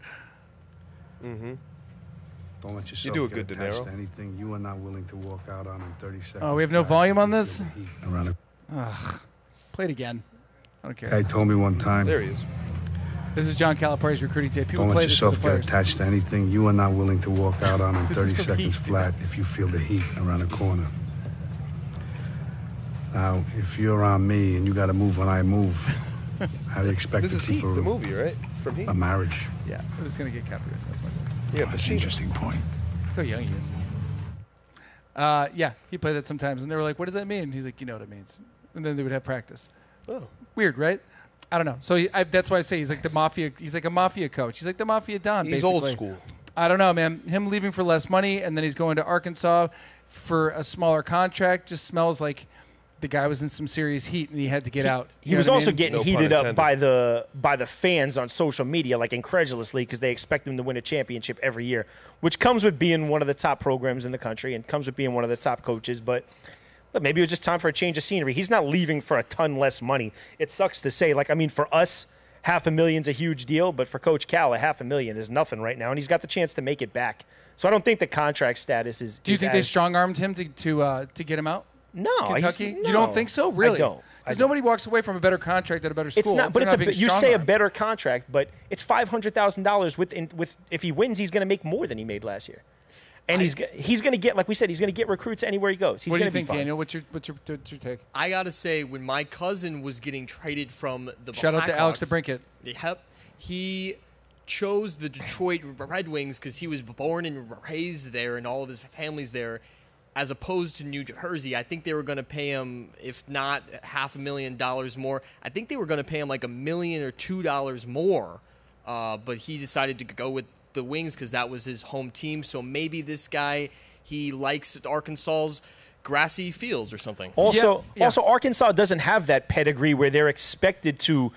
Mm-hmm. Don't let yourself you do a get good attached to anything you are not willing to walk out on in thirty seconds. Oh, we have no volume on this? Ugh. Play it again. I don't care. Hey, told me one time. There he is. This is John Calipari's recruiting tape. People Don't let yourself get attached to anything you are not willing to walk out on in thirty seconds flat if you feel the heat around the corner. Now, if you're around me and you got to move when I move, how do you expect this to is heat, the movie, right? From Heat. A marriage. Yeah, but it's going to get copyrighted. That's my point. Yeah, oh, that's an interesting point. Look how young he is. Uh, yeah, he played that sometimes, and they were like, what does that mean? And he's like, you know what it means. And then they would have practice. Oh. Weird, right? I don't know. So he, I, that's why I say he's like the mafia. He's like a mafia coach. He's like the mafia don. He's basically. Old school. I don't know, man. Him leaving for less money and then he's going to Arkansas for a smaller contract just smells like the guy was in some serious heat and he had to get he, out. You he was also I mean? getting no heated up by the by the fans on social media, like incredulously, because they expect him to win a championship every year, which comes with being one of the top programs in the country and comes with being one of the top coaches, but. But maybe it was just time for a change of scenery. He's not leaving for a ton less money. It sucks to say. Like, I mean, for us, half a million's a huge deal, but for Coach Cal, a half a million is nothing right now, and he's got the chance to make it back. So I don't think the contract status is. Do you is think as... they strong-armed him to to uh, to get him out? No, Kentucky. No. You don't think so, really? I don't. Because nobody walks away from a better contract at a better school. It's not. But it's not a, you say a better contract, but it's five hundred thousand dollars with in, with if he wins, he's going to make more than he made last year. And I, he's he's going to get, like we said, he's going to get recruits anywhere he goes. He's what do you think, be Daniel? What's your, what's your, what's your take? I got to say, when my cousin was getting traded from the Shout Blackhawks, out to Alex DeBrincat. Yep. He chose the Detroit Red Wings because he was born and raised there and all of his family's there, as opposed to New Jersey. I think they were going to pay him, if not half a million dollars more, I think they were going to pay him like a million or two dollars more. Uh, but he decided to go with the Wings because that was his home team. So maybe this guy, he likes Arkansas's grassy fields or something. Also, yeah, yeah. also Arkansas doesn't have that pedigree where they're expected to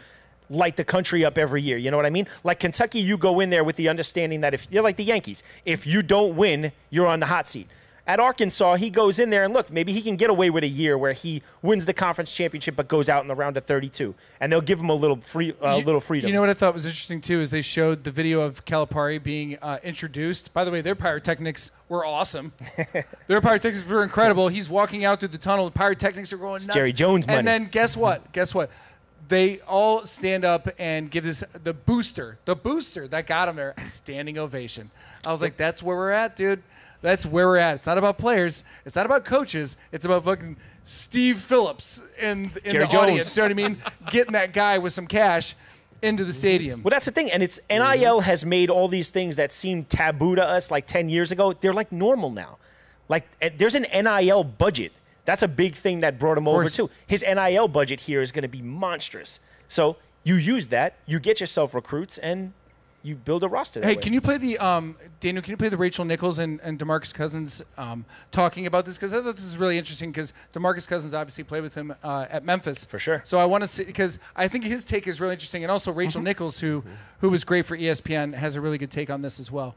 light the country up every year. You know what I mean? Like Kentucky, you go in there with the understanding that if you're like the Yankees, if you don't win, you're on the hot seat. At Arkansas, he goes in there and look, maybe he can get away with a year where he wins the conference championship but goes out in the round of thirty-two, and they'll give him a little free, uh, you, little freedom. You know what I thought was interesting too is they showed the video of Calipari being uh, introduced. By the way, their pyrotechnics were awesome. Their pyrotechnics were incredible. He's walking out through the tunnel. The pyrotechnics are going nuts. It's Jerry Jones money. And then guess what? Guess what? They all stand up and give this the booster, the booster that got him there, a standing ovation. I was like, that's where we're at, dude. That's where we're at. It's not about players. It's not about coaches. It's about fucking Steve Phillips in, in the audience. You know what I mean? Getting that guy with some cash into the stadium. Well, that's the thing. And it's N I L has made all these things that seemed taboo to us like ten years ago. They're like normal now. Like there's an N I L budget. That's a big thing that brought him over too. His N I L budget here is going to be monstrous. So you use that. You get yourself recruits and you build a roster that Hey, way. Can you play the um, Daniel? Can you play the Rachel Nichols and, and DeMarcus Cousins um, talking about this? Because I thought this is really interesting. Because DeMarcus Cousins obviously played with him uh, at Memphis for sure. So I want to see, because I think his take is really interesting, and also Rachel mm-hmm. Nichols, who who was great for E S P N, has a really good take on this as well.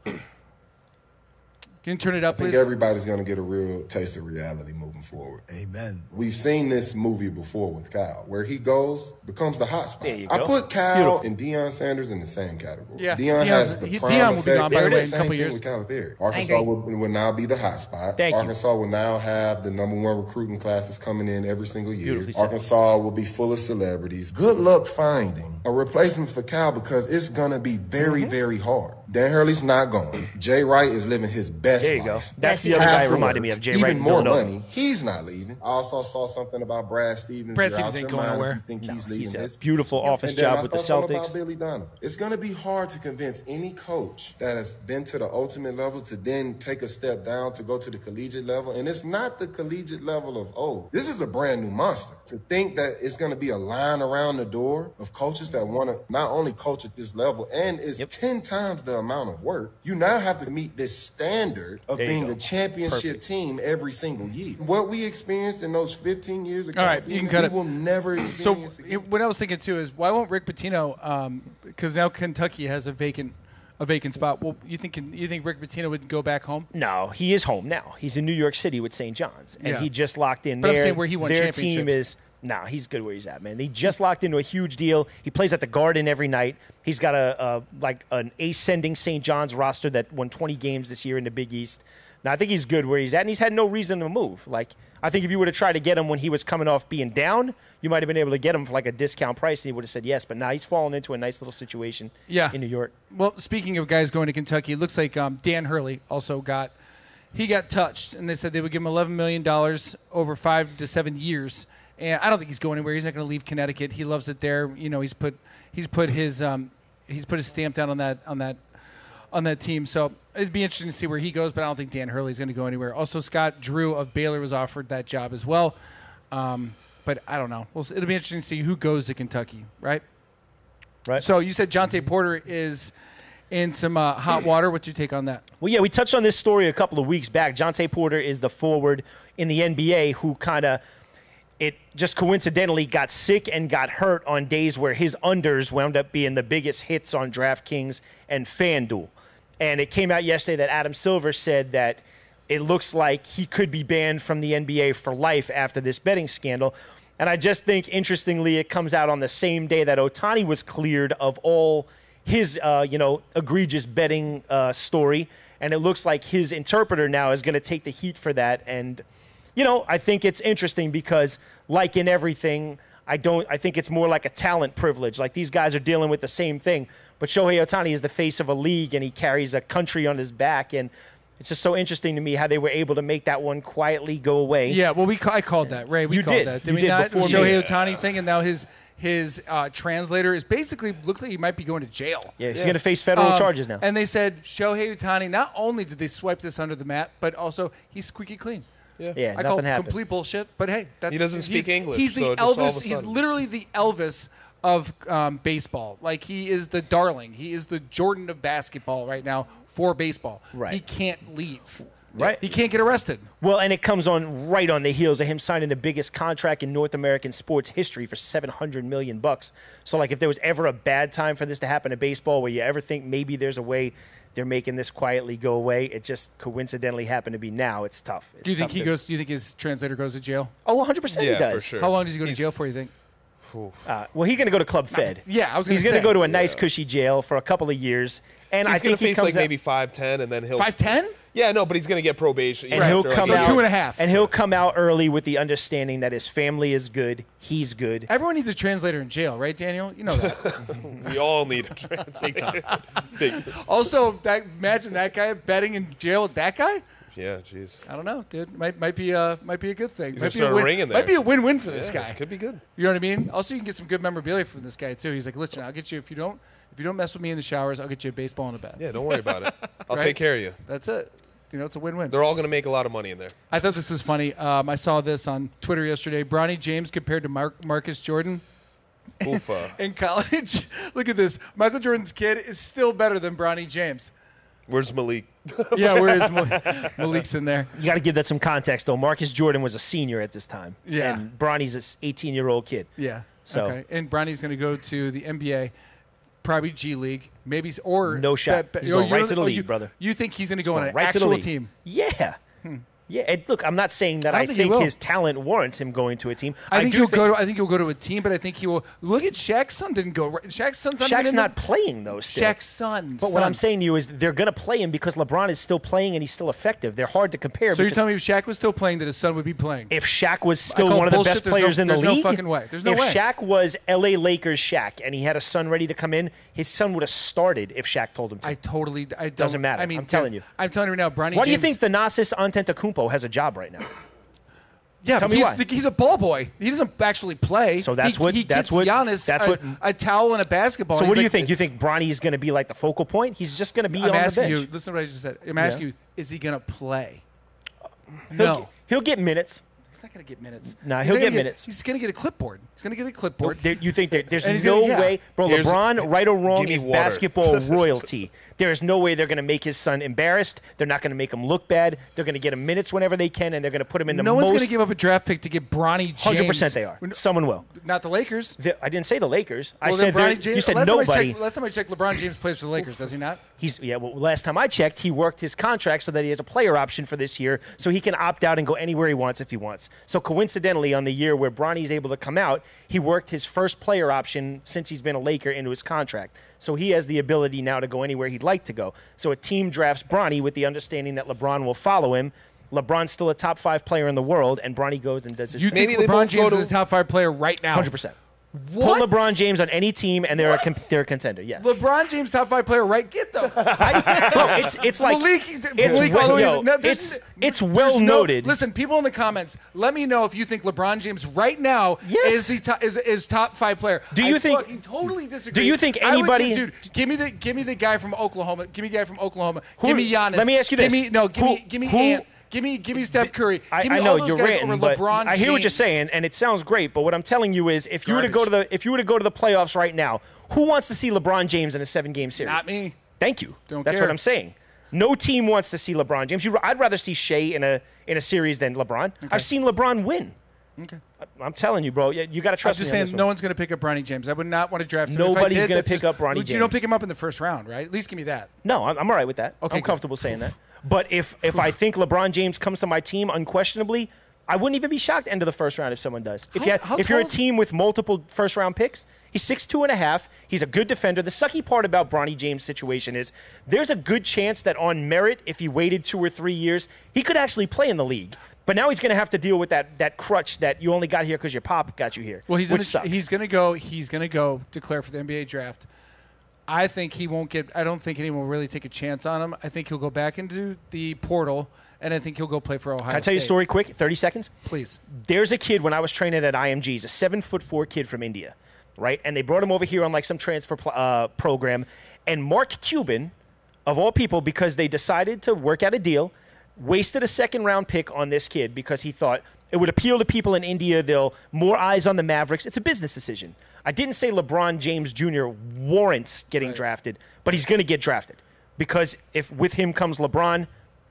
Can you turn it up, please? I think please? everybody's going to get a real taste of reality moving forward. Amen. We've seen this movie before with Kyle, where he goes, becomes the hot spot. There you go. I put Kyle Beautiful. and Deion Sanders in the same category. Yeah. Deion Deion's, has the he, prime Deion effect. Deion will be gone by the way in a couple years. With Calipari. Arkansas will, will now be the hot spot. Thank Arkansas you. will now have the number one recruiting classes coming in every single year. Arkansas will be full of celebrities. Good luck finding a replacement for Kyle, because it's going to be very, mm-hmm. very hard. Dan Hurley's not going. Jay Wright is living his best life. There you life. go. That's the other guy reminded me of Jay Even Wright. Even more no, money. No. He's not leaving. I also saw something about Brad Stevens. Brad Stevens ain't going nowhere. Think no, he's leaving. He's a his beautiful office job with the Celtics. Billy Donovan. It's going to be hard to convince any coach that has been to the ultimate level to then take a step down to go to the collegiate level. And it's not the collegiate level of old. This is a brand new monster. To think that it's going to be a line around the door of coaches that want to not only coach at this level, and it's yep. ten times the amount of work. You now have to meet this standard of being a championship Perfect. team every single year. What we experienced in those fifteen years ago, all right, you can cut we it. will never experience. So it, what I was thinking too is, why won't Rick Pitino? Um, because now Kentucky has a vacant, a vacant spot. Well, you think you think Rick Pitino would go back home? No, he is home now. He's in New York City with Saint John's, and yeah. he just locked in. But there. I'm saying where he won their championships. Team is. No, nah, he's good where he's at, man. He just locked into a huge deal. He plays at the Garden every night. He's got a, a like an ascending Saint John's roster that won twenty games this year in the Big East. Now, I think he's good where he's at, and he's had no reason to move. Like, I think if you would have tried to get him when he was coming off being down, you might have been able to get him for like a discount price, and he would have said yes. But now nah, he's fallen into a nice little situation yeah. in New York. Well, speaking of guys going to Kentucky, it looks like um, Dan Hurley also got he got touched, and they said they would give him eleven million dollars over five to seven years. And I don't think he's going anywhere. He's not going to leave Connecticut. He loves it there. You know, he's put he's put his um, he's put his stamp down on that on that on that team. So it'd be interesting to see where he goes. But I don't think Dan Hurley's going to go anywhere. Also, Scott Drew of Baylor was offered that job as well. Um, but I don't know. Well, it'll be interesting to see who goes to Kentucky, right? Right. So you said Jontay Porter is in some uh, hot water. What's your take on that? Well, yeah, we touched on this story a couple of weeks back. Jontay Porter is the forward in the N B A who kind of. It just coincidentally got sick and got hurt on days where his unders wound up being the biggest hits on DraftKings and FanDuel. And it came out yesterday that Adam Silver said that it looks like he could be banned from the N B A for life after this betting scandal. And I just think, interestingly, it comes out on the same day that Ohtani was cleared of all his, uh, you know, egregious betting uh, story. And it looks like his interpreter now is going to take the heat for that. And you know, I think it's interesting because, like in everything, I don't. I think it's more like a talent privilege. Like, these guys are dealing with the same thing. But Shohei Ohtani is the face of a league, and he carries a country on his back. And it's just so interesting to me how they were able to make that one quietly go away. Yeah, well, we I called that, Ray. We you called did. that. Did you we did not? Before Shohei Ohtani thing, and now his his uh, translator is basically looks like he might be going to jail. Yeah, he's yeah. going to face federal um, charges now. And they said Shohei Ohtani. Not only did they swipe this under the mat, but also he's squeaky clean. Yeah, yeah, I call it complete bullshit, but hey, that's, he doesn't speak English. He's the so Elvis. He's literally the Elvis of um, baseball. Like, he is the darling. He is the Jordan of basketball right now for baseball. Right. He can't leave. Right. He can't get arrested. Well, and it comes on right on the heels of him signing the biggest contract in North American sports history for seven hundred million bucks. So, like, if there was ever a bad time for this to happen in baseball, where you ever think maybe there's a way they're making this quietly go away, it just coincidentally happened to be now. It's tough. It's do you think tough he to... goes? Do you think his translator goes to jail? Oh, one hundred percent yeah, he does. For sure. How long does he go He's... to jail for, you think? Uh, well, he's going to go to Club Fed. Yeah, I was going to say. He's going to go to a nice, yeah. cushy jail for a couple of years. And he's I think he comes He's going to face like out, maybe five ten, and then he'll... five ten? Yeah, no, but he's going to get probation. And right. he'll come so out... two and a half. And he'll come out early with the understanding that his family is good, he's good. Everyone needs a translator in jail, right, Daniel? You know that. We all need a translator. Also, that, imagine that guy betting in jail with that guy? Yeah, jeez. I don't know, dude. Might might be a might be a good thing. He's might, be a win, might be a win-win for yeah, this guy. It could be good. You know what I mean? Also, you can get some good memorabilia from this guy too. He's like, listen, I'll get you if you don't if you don't mess with me in the showers, I'll get you a baseball and a bat. Yeah, don't worry about it. I'll right? take care of you. That's it. You know, it's a win-win. They're all going to make a lot of money in there. I thought this was funny. Um, I saw this on Twitter yesterday. Bronny James compared to Mar Marcus Jordan. Oofa. In college, look at this. Michael Jordan's kid is still better than Bronny James. Where's Malik? Yeah, where is Malik? Malik's in there. You got to give that some context, though. Marcus Jordan was a senior at this time. Yeah. And Bronny's an eighteen-year-old kid. Yeah. So. Okay. And Bronny's going to go to the N B A, probably G League, maybe or no shot. Be, be, he's oh, going right to the oh, league, you, brother. You think he's going to go he's on an right actual team? Yeah. Hmm. Yeah, and look, I'm not saying that I, I think, think his talent warrants him going to a team. I, I think he'll think go. To, I think he'll go to a team, but I think he will. Look at Shaq's son didn't go. Right. Shaq's son. Shaq's not playing though. Still. Shaq's son. But son. What I'm saying to you is they're going to play him because LeBron is still playing and he's still effective. They're hard to compare. So you're telling me if Shaq was still playing, that his son would be playing? If Shaq was still one of the bullshit. best players no, in the league, there's no fucking way. There's no if way. If Shaq was L A Lakers Shaq and he had a son ready to come in, his son would have started if Shaq told him to. I totally. I don't, Doesn't matter. I mean, I'm telling you. I'm telling you now, Bronny. Why do you think the Giannis Antetokounmpo has a job right now? Yeah, Tell me he's, why. he's a ball boy. He doesn't actually play. So that's he, what he that's gets what, Giannis that's a, what, a towel and a basketball. So what do you like, think? You think Bronny's going to be like the focal point? He's just going to be I'm on the bench. You, listen to what I just said. I'm yeah. asking you, is he going to play? He'll no. Get, he'll get minutes. He's not going to get minutes. No, nah, he'll get, get minutes. He's going to get a clipboard. He's going to get a clipboard. There, you think there, there's no gonna, yeah. way. Bro, Here's, LeBron, right or wrong, is water. basketball royalty. There's no way they're going to make his son embarrassed. They're not going to make him look bad. They're going to get him minutes whenever they can, and they're going to put him in the no most. No one's going to give up a draft pick to get Bronny James. one hundred percent they are. Someone will. Not the Lakers. The, I didn't say the Lakers. Well, I said Bronny James. You said last nobody. Time checked, last time I checked, LeBron James plays for the Lakers, does he not? He's Yeah, well, last time I checked, he worked his contract so that he has a player option for this year, so he can opt out and go anywhere he wants if he wants. So coincidentally, on the year where Bronny's able to come out, he worked his first player option since he's been a Laker into his contract. So he has the ability now to go anywhere he'd like to go. So a team drafts Bronny with the understanding that LeBron will follow him. LeBron's still a top five player in the world, and Bronny goes and does his you thing. Maybe LeBron James to... is a top five player right now. one hundred percent. What? Put LeBron James on any team, and they're what? a con they're a contender. Yeah, LeBron James top five player, right? Get them. I, bro, it's it's like Malik, it's Malik well, yo, no, it's it's well no, noted. Listen, people in the comments, let me know if you think LeBron James right now yes. is the top, is is top five player. Do you I think? Totally disagree. Do you think anybody? I would, dude, give me the give me the guy from Oklahoma. Give me the guy from Oklahoma. Who, give me Giannis. Let me ask you this. Give me, no, give who, me give me who, Ant. Give me, give me Steph Curry. Give I, me I know all those you're guys ranting, over but LeBron James. I hear what you're saying, and it sounds great. But what I'm telling you is, if Garbage. you were to go to the, if you were to go to the playoffs right now, who wants to see LeBron James in a seven-game series? Not me. Thank you. Don't That's care. what I'm saying. No team wants to see LeBron James. You, I'd rather see Shea in a in a series than LeBron. Okay. I've seen LeBron win. Okay. I'm telling you, bro. You got to trust me. I'm just me saying, on no one's going to pick up Bronny James. I would not want to draft him. Nobody's going to pick just, up Bronny James. You don't pick him up in the first round, right? At least give me that. No, I'm, I'm all right with that. Okay, I'm good. comfortable saying that. But if if I think LeBron James comes to my team unquestionably, I wouldn't even be shocked end of the first round if someone does. If, how, you had, if you're a team with multiple first-round picks, he's six two and a half. He's a good defender. The sucky part about Bronny James' situation is there's a good chance that on merit, if he waited two or three years, he could actually play in the league. But now he's going to have to deal with that that crutch that you only got here because your pop got you here. Well, he's which gonna, sucks. He's going to go. He's going to go declare for the N B A draft. I think he won't get. I don't think anyone will really take a chance on him. I think he'll go back into the portal, and I think he'll go play for Ohio State. Can I tell you a story quick? thirty seconds, please. There's a kid when I was training at I M G. He's a seven foot four kid from India, right? And they brought him over here on like some transfer uh, program, and Mark Cuban, of all people, because they decided to work out a deal. Wasted a second round pick on this kid because he thought it would appeal to people in India. They'll more eyes on the Mavericks. It's a business decision. I didn't say LeBron James Junior warrants getting right. drafted, but he's going to get drafted because if with him comes LeBron,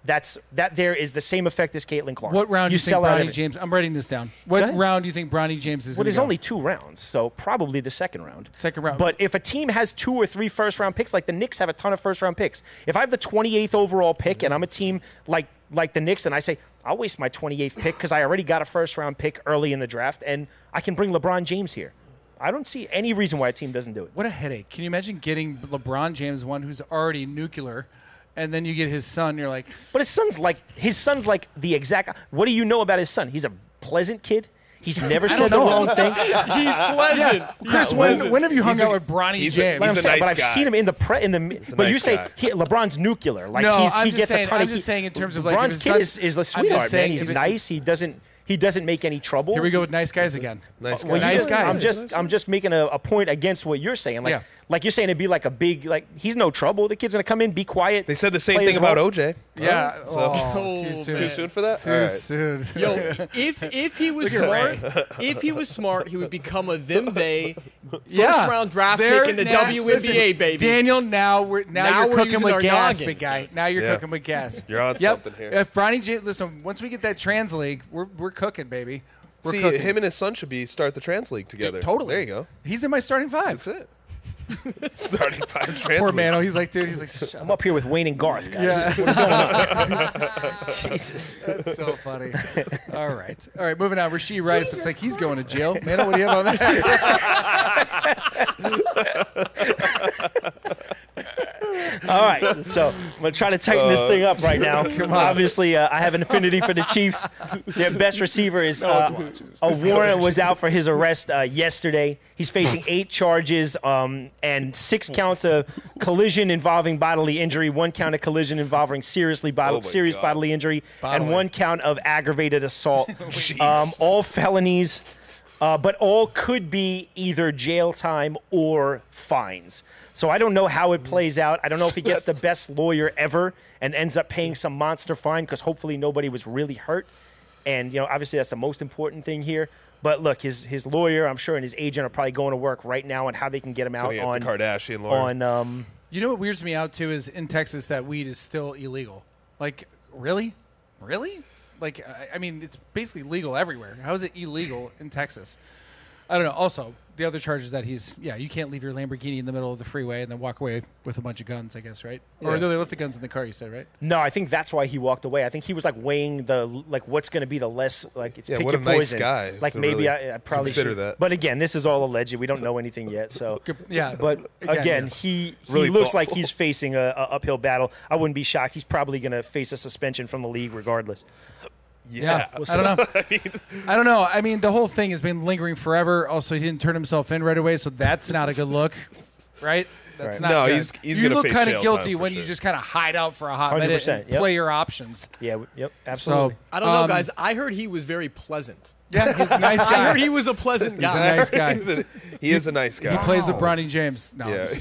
that's that there is the same effect as Caitlin Clark. What round you, you think sell Bronny James? I'm writing this down. What round do you think Bronny James is? Well, there's go? only two rounds, so probably the second round. Second round. But if a team has two or three first-round picks, like the Knicks have a ton of first-round picks. If I have the twenty-eighth overall pick mm-hmm. and I'm a team like like the Knicks, and I say I'll waste my twenty-eighth pick because I already got a first-round pick early in the draft, and I can bring LeBron James here. I don't see any reason why a team doesn't do it. What a headache! Can you imagine getting LeBron James, one who's already nuclear? And then you get his son, you're like... But his son's like his son's like the exact... What do you know about his son? He's a pleasant kid. He's never said the wrong thing. He's pleasant. Yeah. Chris, yeah, when, when have you hung he's out a, with Bronny he's James? A, he's saying, a nice but I've guy. seen him in the... Pre, in the but nice you say he, LeBron's nuclear. Like no, he's, he gets saying, a ton I'm of... I'm just saying in terms of... Like, LeBron's kid son, is, is a sweetheart, man. He's nice. He doesn't... He doesn't make any trouble. Here we go with nice guys again. Nice guys. Well, nice just, guys. I'm just I'm just making a, a point against what you're saying. Like yeah. like you're saying it'd be like a big like he's no trouble. The kid's gonna come in, be quiet. They said the same thing about O J. Yeah. Right? So. Oh, too soon. Too soon for that? Too right. soon. Yo, if if he was smart, if he was smart, he would become a them they first yeah. round draft They're pick in the now, W N B A listen, baby. Daniel, now we're now, now you're we're cooking with gas, big guy. Now you're yeah. cooking with gas. You're on yep. something here. If Bronny James, listen, once we get that trans league, we're we're cooking, baby. We're See, cooking. Him and his son should be start the trans league together. Dude, totally. There you go. He's in my starting five. That's it. Starting five trans. Poor Mano. He's like, dude. He's like, shut I'm up. up here with Wayne and Garth, guys. Yeah. What's going on? Jesus, that's so funny. All right, all right. Moving on. Rasheed Rice Jesus looks like he's going to jail. Mano, what do you have on that? All right, so I'm going to try to tighten uh, this thing up right now. Obviously, uh, I have an affinity for the Chiefs. Their best receiver is uh, no, it's it's a it's warrant was out for his arrest uh, yesterday. He's facing eight charges um, and six counts of collision involving bodily injury, one count of collision involving seriously bod- oh serious God. bodily injury, bodily. and one count of aggravated assault. um, all felonies, uh, but all could be either jail time or fines. So I don't know how it plays out. I don't know if he gets the best lawyer ever and ends up paying some monster fine because hopefully nobody was really hurt. And, you know, obviously that's the most important thing here. But, look, his his lawyer, I'm sure, and his agent are probably going to work right now on how they can get him so out on – the Kardashian lawyer. On, um, you know what weirds me out, too, is in Texas that weed is still illegal. Like, really? Really? Like, I mean, it's basically legal everywhere. How is it illegal in Texas? I don't know. Also, the other charge is that he's, yeah, you can't leave your Lamborghini in the middle of the freeway and then walk away with a bunch of guns, I guess, right? Yeah. Or no, they left the guns in the car, you said, right? No, I think that's why he walked away. I think he was, like, weighing the, like, what's going to be the less, like, it's yeah, pick what your a poison. Nice guy. Like, maybe really I, I probably consider should. that. But, again, this is all alleged. We don't know anything yet, so. yeah. But, again, again yeah. he, he really looks thoughtful. Like he's facing a, a uphill battle. I wouldn't be shocked. He's probably going to face a suspension from the league regardless. Yeah, yeah. We'll I don't know. I, mean. I don't know. I mean, the whole thing has been lingering forever. Also, he didn't turn himself in right away, so that's not a good look, right? That's right. not. No, good. he's he's you gonna look kind of guilty when sure. you just kind of hide out for a hot minute and yep. play your options. Yeah, yep, absolutely. So, I don't know, um, guys. I heard he was very pleasant. Yeah, he's a nice guy. I heard he was a pleasant guy. He's a nice guy. he's a, he is a nice guy. He plays with Bronny James. No, yeah.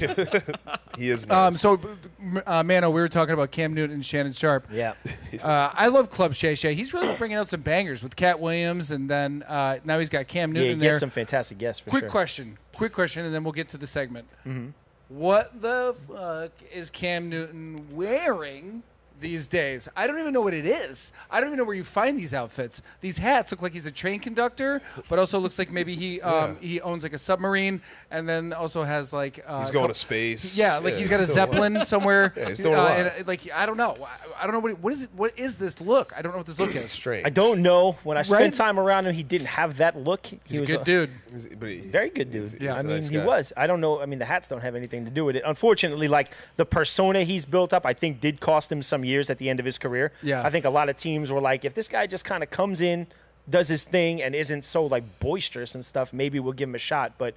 he is. Nice. Um, so, uh, Mano, we were talking about Cam Newton and Shannon Sharp. Yeah, uh, I love Club Shay Shay. He's really bringing out some bangers with Cat Williams, and then uh, now he's got Cam Newton yeah, he there. Yeah, some fantastic guests. For Quick sure. question. Quick question, and then we'll get to the segment. Mm-hmm. What the fuck is Cam Newton wearing these days? I don't even know what it is. I don't even know where you find these outfits. These hats look like he's a train conductor, but also looks like maybe he um, yeah. he owns like a submarine, and then also has like uh, he's going couple, to space. Yeah, like yeah, he's got he's a zeppelin a somewhere. Yeah, he's doing uh, a lot. And, like I don't know. I don't know what it, what is it, what is this look? I don't know what this look is. Strange. I don't know. When I spent right? time around him, he didn't have that look. He he's was a good a, dude. He's, but he, very good dude. He's, yeah, he's I mean nice he was. I don't know. I mean the hats don't have anything to do with it. Unfortunately, like the persona he's built up, I think did cost him some years at the end of his career. Yeah. I think a lot of teams were like, if this guy just kind of comes in, does his thing, and isn't so like boisterous and stuff, maybe we'll give him a shot. But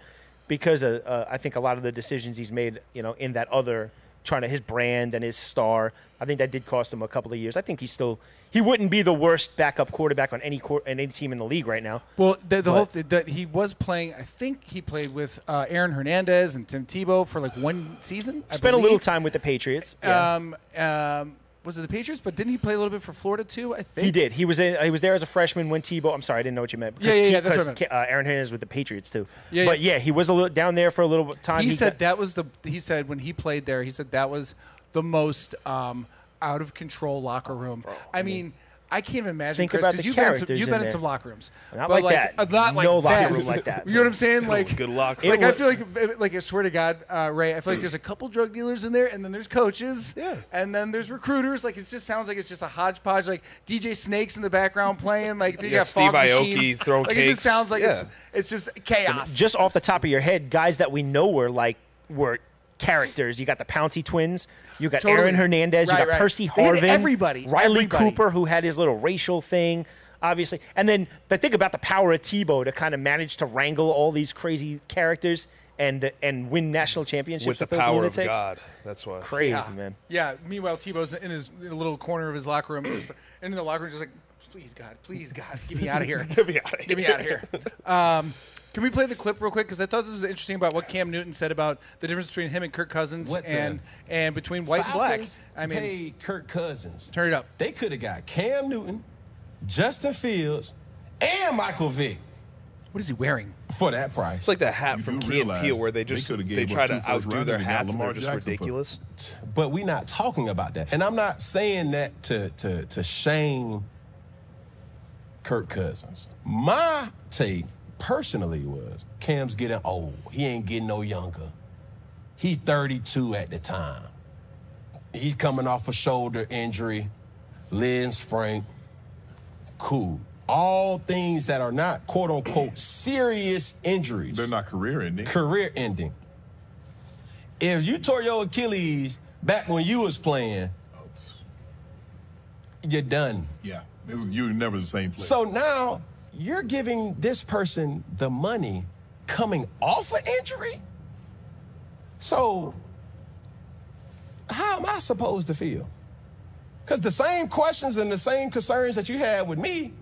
because of, uh, I think a lot of the decisions he's made, you know, in that other trying to his brand and his star, I think that did cost him a couple of years. I think he still he wouldn't be the worst backup quarterback on any on any team in the league right now. Well, the, the whole th- that he was playing, I think he played with uh, Aaron Hernandez and Tim Tebow for like one season. I spent believe. a little time with the Patriots. Yeah. Um, um, was it the Patriots? But didn't he play a little bit for Florida too? I think he did. He was in, he was there as a freshman when Tebow. I'm sorry, I didn't know what you meant. Because yeah, yeah, T- yeah that's what I meant. Uh, Aaron Hernandez with the Patriots too. Yeah, but yeah. yeah, he was a little down there for a little time. He, he said got, that was the. He said when he played there, he said that was the most. Um, out of control locker room. Bro, I mean, mean, I can't even imagine, Chris, because you've been in some, you've been in, in some locker rooms. Not like, like that. Not like no that. locker room like that. You know what I'm saying? Like, good locker room. Like, I feel like, like I swear to God, uh, Ray, I feel like there's a couple drug dealers in there, and then there's coaches, yeah. and then there's recruiters. Like, it just sounds like it's just a hodgepodge. Like, D J Snake's in the background playing. Like, they got Steve Aoki throwing like, cakes. It just sounds like yeah. it's, it's just chaos. Just off the top of your head, guys that we know were, like, were characters. You got the Pouncey twins. You got totally. Aaron Hernandez. Right, you got right. Percy Harvin. Everybody. Riley everybody. Cooper, who had his little racial thing, obviously. And then, but think about the power of Tebow to kind of manage to wrangle all these crazy characters and and win national championships with, with the power lunatics. of God. That's why. Crazy, yeah. man. Yeah. Meanwhile, Tebow's in his in a little corner of his locker room, just, and in the locker room, just like, please God, please God, get me out of here. Get me out of here. Get me out of here. um, Can we play the clip real quick? Because I thought this was interesting about what Cam Newton said about the difference between him and Kirk Cousins and, and between white Falcons and black. I mean, hey, Kirk Cousins. Turn it up. They could have got Cam Newton, Justin Fields, and Michael Vick. What is he wearing? For that price. It's like that hat you from Key and Peele where they just they, they try to outdo their hats and they're just Jackson ridiculous. But we're not talking about that. And I'm not saying that to, to, to shame Kirk Cousins. My take personally was Cam's getting old. He ain't getting no younger. He's thirty-two at the time. He's coming off a shoulder injury, leg sprain. Cool. All things that are not, quote unquote, serious injuries. They're not career ending. Career ending. If you tore your Achilles back when you was playing, oops, you're done. Yeah, it was, you were never the same player. So now you're giving this person the money coming off an injury? So how am I supposed to feel? Because the same questions and the same concerns that you had with me,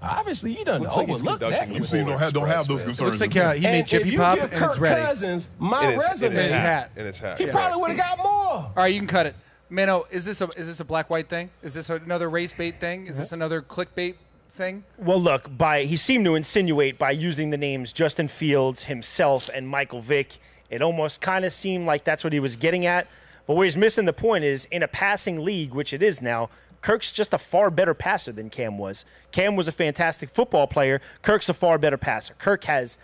obviously, you don't overlook that. You see, don't have, don't have those concerns. It looks like uh, he made Jiffy Pop and it's ready. If you give Kirk Cousins my resume, his hat, and his hat, he probably would have got more. All right, you can cut it. Mano, is this a is this a black-white thing? Is this another race bait thing? Is this another clickbait thing? Well, look, by he seemed to insinuate by using the names Justin Fields himself and Michael Vick, it almost kind of seemed like that's what he was getting at. But where he's missing the point is in a passing league, which it is now. Kirk's just a far better passer than Cam was. Cam was a fantastic football player. Kirk's a far better passer. Kirk has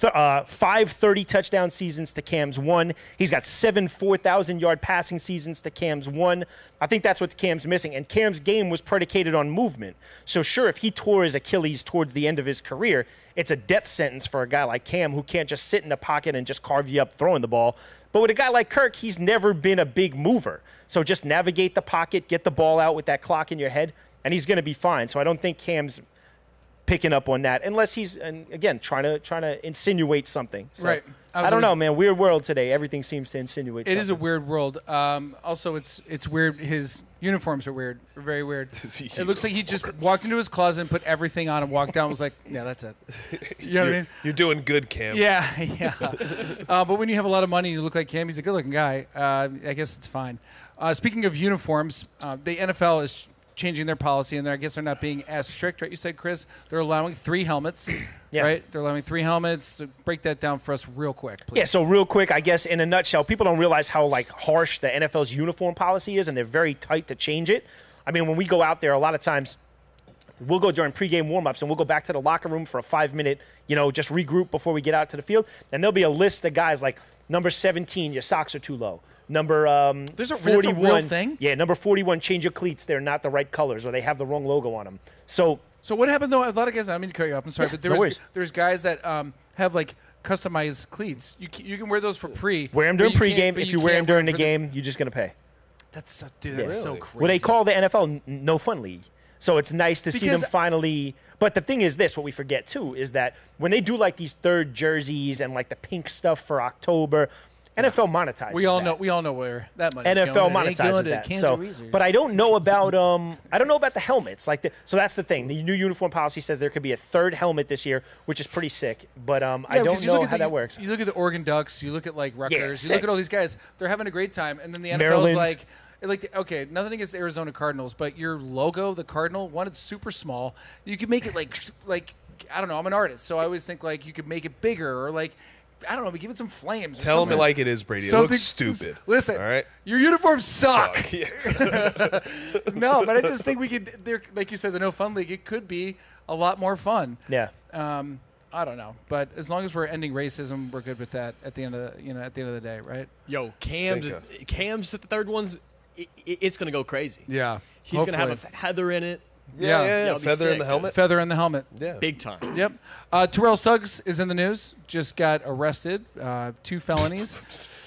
th uh, five thirty-touchdown seasons to Cam's one. He's got seven four thousand yard passing seasons to Cam's one. I think that's what Cam's missing. And Cam's game was predicated on movement. So sure, if he tore his Achilles towards the end of his career, it's a death sentence for a guy like Cam who can't just sit in the pocket and just carve you up throwing the ball. But with a guy like Kirk, he's never been a big mover. So just navigate the pocket, get the ball out with that clock in your head, and he's going to be fine. So I don't think Cam's picking up on that, unless he's, and again, trying to trying to insinuate something. So, right. I, I don't know, man. Weird world today. Everything seems to insinuate something. It is a weird world. Um, also, it's it's weird. His uniforms are weird. They're very weird. It looks like he just walked into his closet and put everything on and walked down and was like, yeah, that's it. You know what I mean? You're doing good, Cam. Yeah, yeah. uh, but when you have a lot of money and you look like Cam, he's a good-looking guy. Uh, I guess it's fine. Uh, speaking of uniforms, uh, the N F L is changing their policy, and I guess they're not being as strict, right? You said, Chris, they're allowing three helmets, yeah. right? They're allowing three helmets. Break that down for us real quick, please. Yeah, so real quick, I guess in a nutshell, people don't realize how like harsh the N F L's uniform policy is, and they're very tight to change it. I mean, when we go out there, a lot of times we'll go during pregame warmups, and we'll go back to the locker room for a five-minute, you know, just regroup before we get out to the field, and there'll be a list of guys like number seventeen, your socks are too low. Number um, There's a, forty-one, that's a real thing? Yeah, number forty-one, change your cleats. They're not the right colors, or they have the wrong logo on them. So, so what happened though? A lot of guys. I mean to cut you off. I'm sorry, yeah, but there no was, there's guys that um, have like customized cleats. You can, you can wear those for pre. Wear them during pregame. If you, you wear them during the game, you're just gonna pay. That's so, dude. That's yeah. so crazy. Well, they call the N F L no fun league. So it's nice to because see them finally. But the thing is this, what we forget too, is that when they do like these third jerseys and like the pink stuff for October, N F L monetizes. We all that. know. We all know where that money. N F L going. monetizes that. So, Weezer. but I don't know about um. I don't know about the helmets. Like, the, so that's the thing. The new uniform policy says there could be a third helmet this year, which is pretty sick. But um, yeah, I don't know how the, that works. You look at the Oregon Ducks. You look at like Rutgers. Yeah, you look at all these guys. They're having a great time, and then the N F L's like. Like okay, nothing against the Arizona Cardinals, but your logo, the cardinal, one, it's super small. You could make it like, like I don't know. I'm an artist, so I always think like you could make it bigger or like. I don't know. We give it some flames. Tell me like it is, Brady. Something, it looks stupid. Listen, all right? Your uniforms suck. suck. Yeah. No, but I just think we could. There, like you said, the No Fun League. It could be a lot more fun. Yeah. Um, I don't know, but as long as we're ending racism, we're good with that. At the end of the, you know, at the end of the day, right? Yo, Cam's Cam's the third one's. It, it's gonna go crazy. Yeah. He's hopefully. gonna have a feather in it. Yeah, yeah, yeah, yeah. Feather sick, in the helmet. Feather in the helmet. Yeah. Big time. Yep. Uh, Terrell Suggs is in the news. Just got arrested. Uh, two felonies.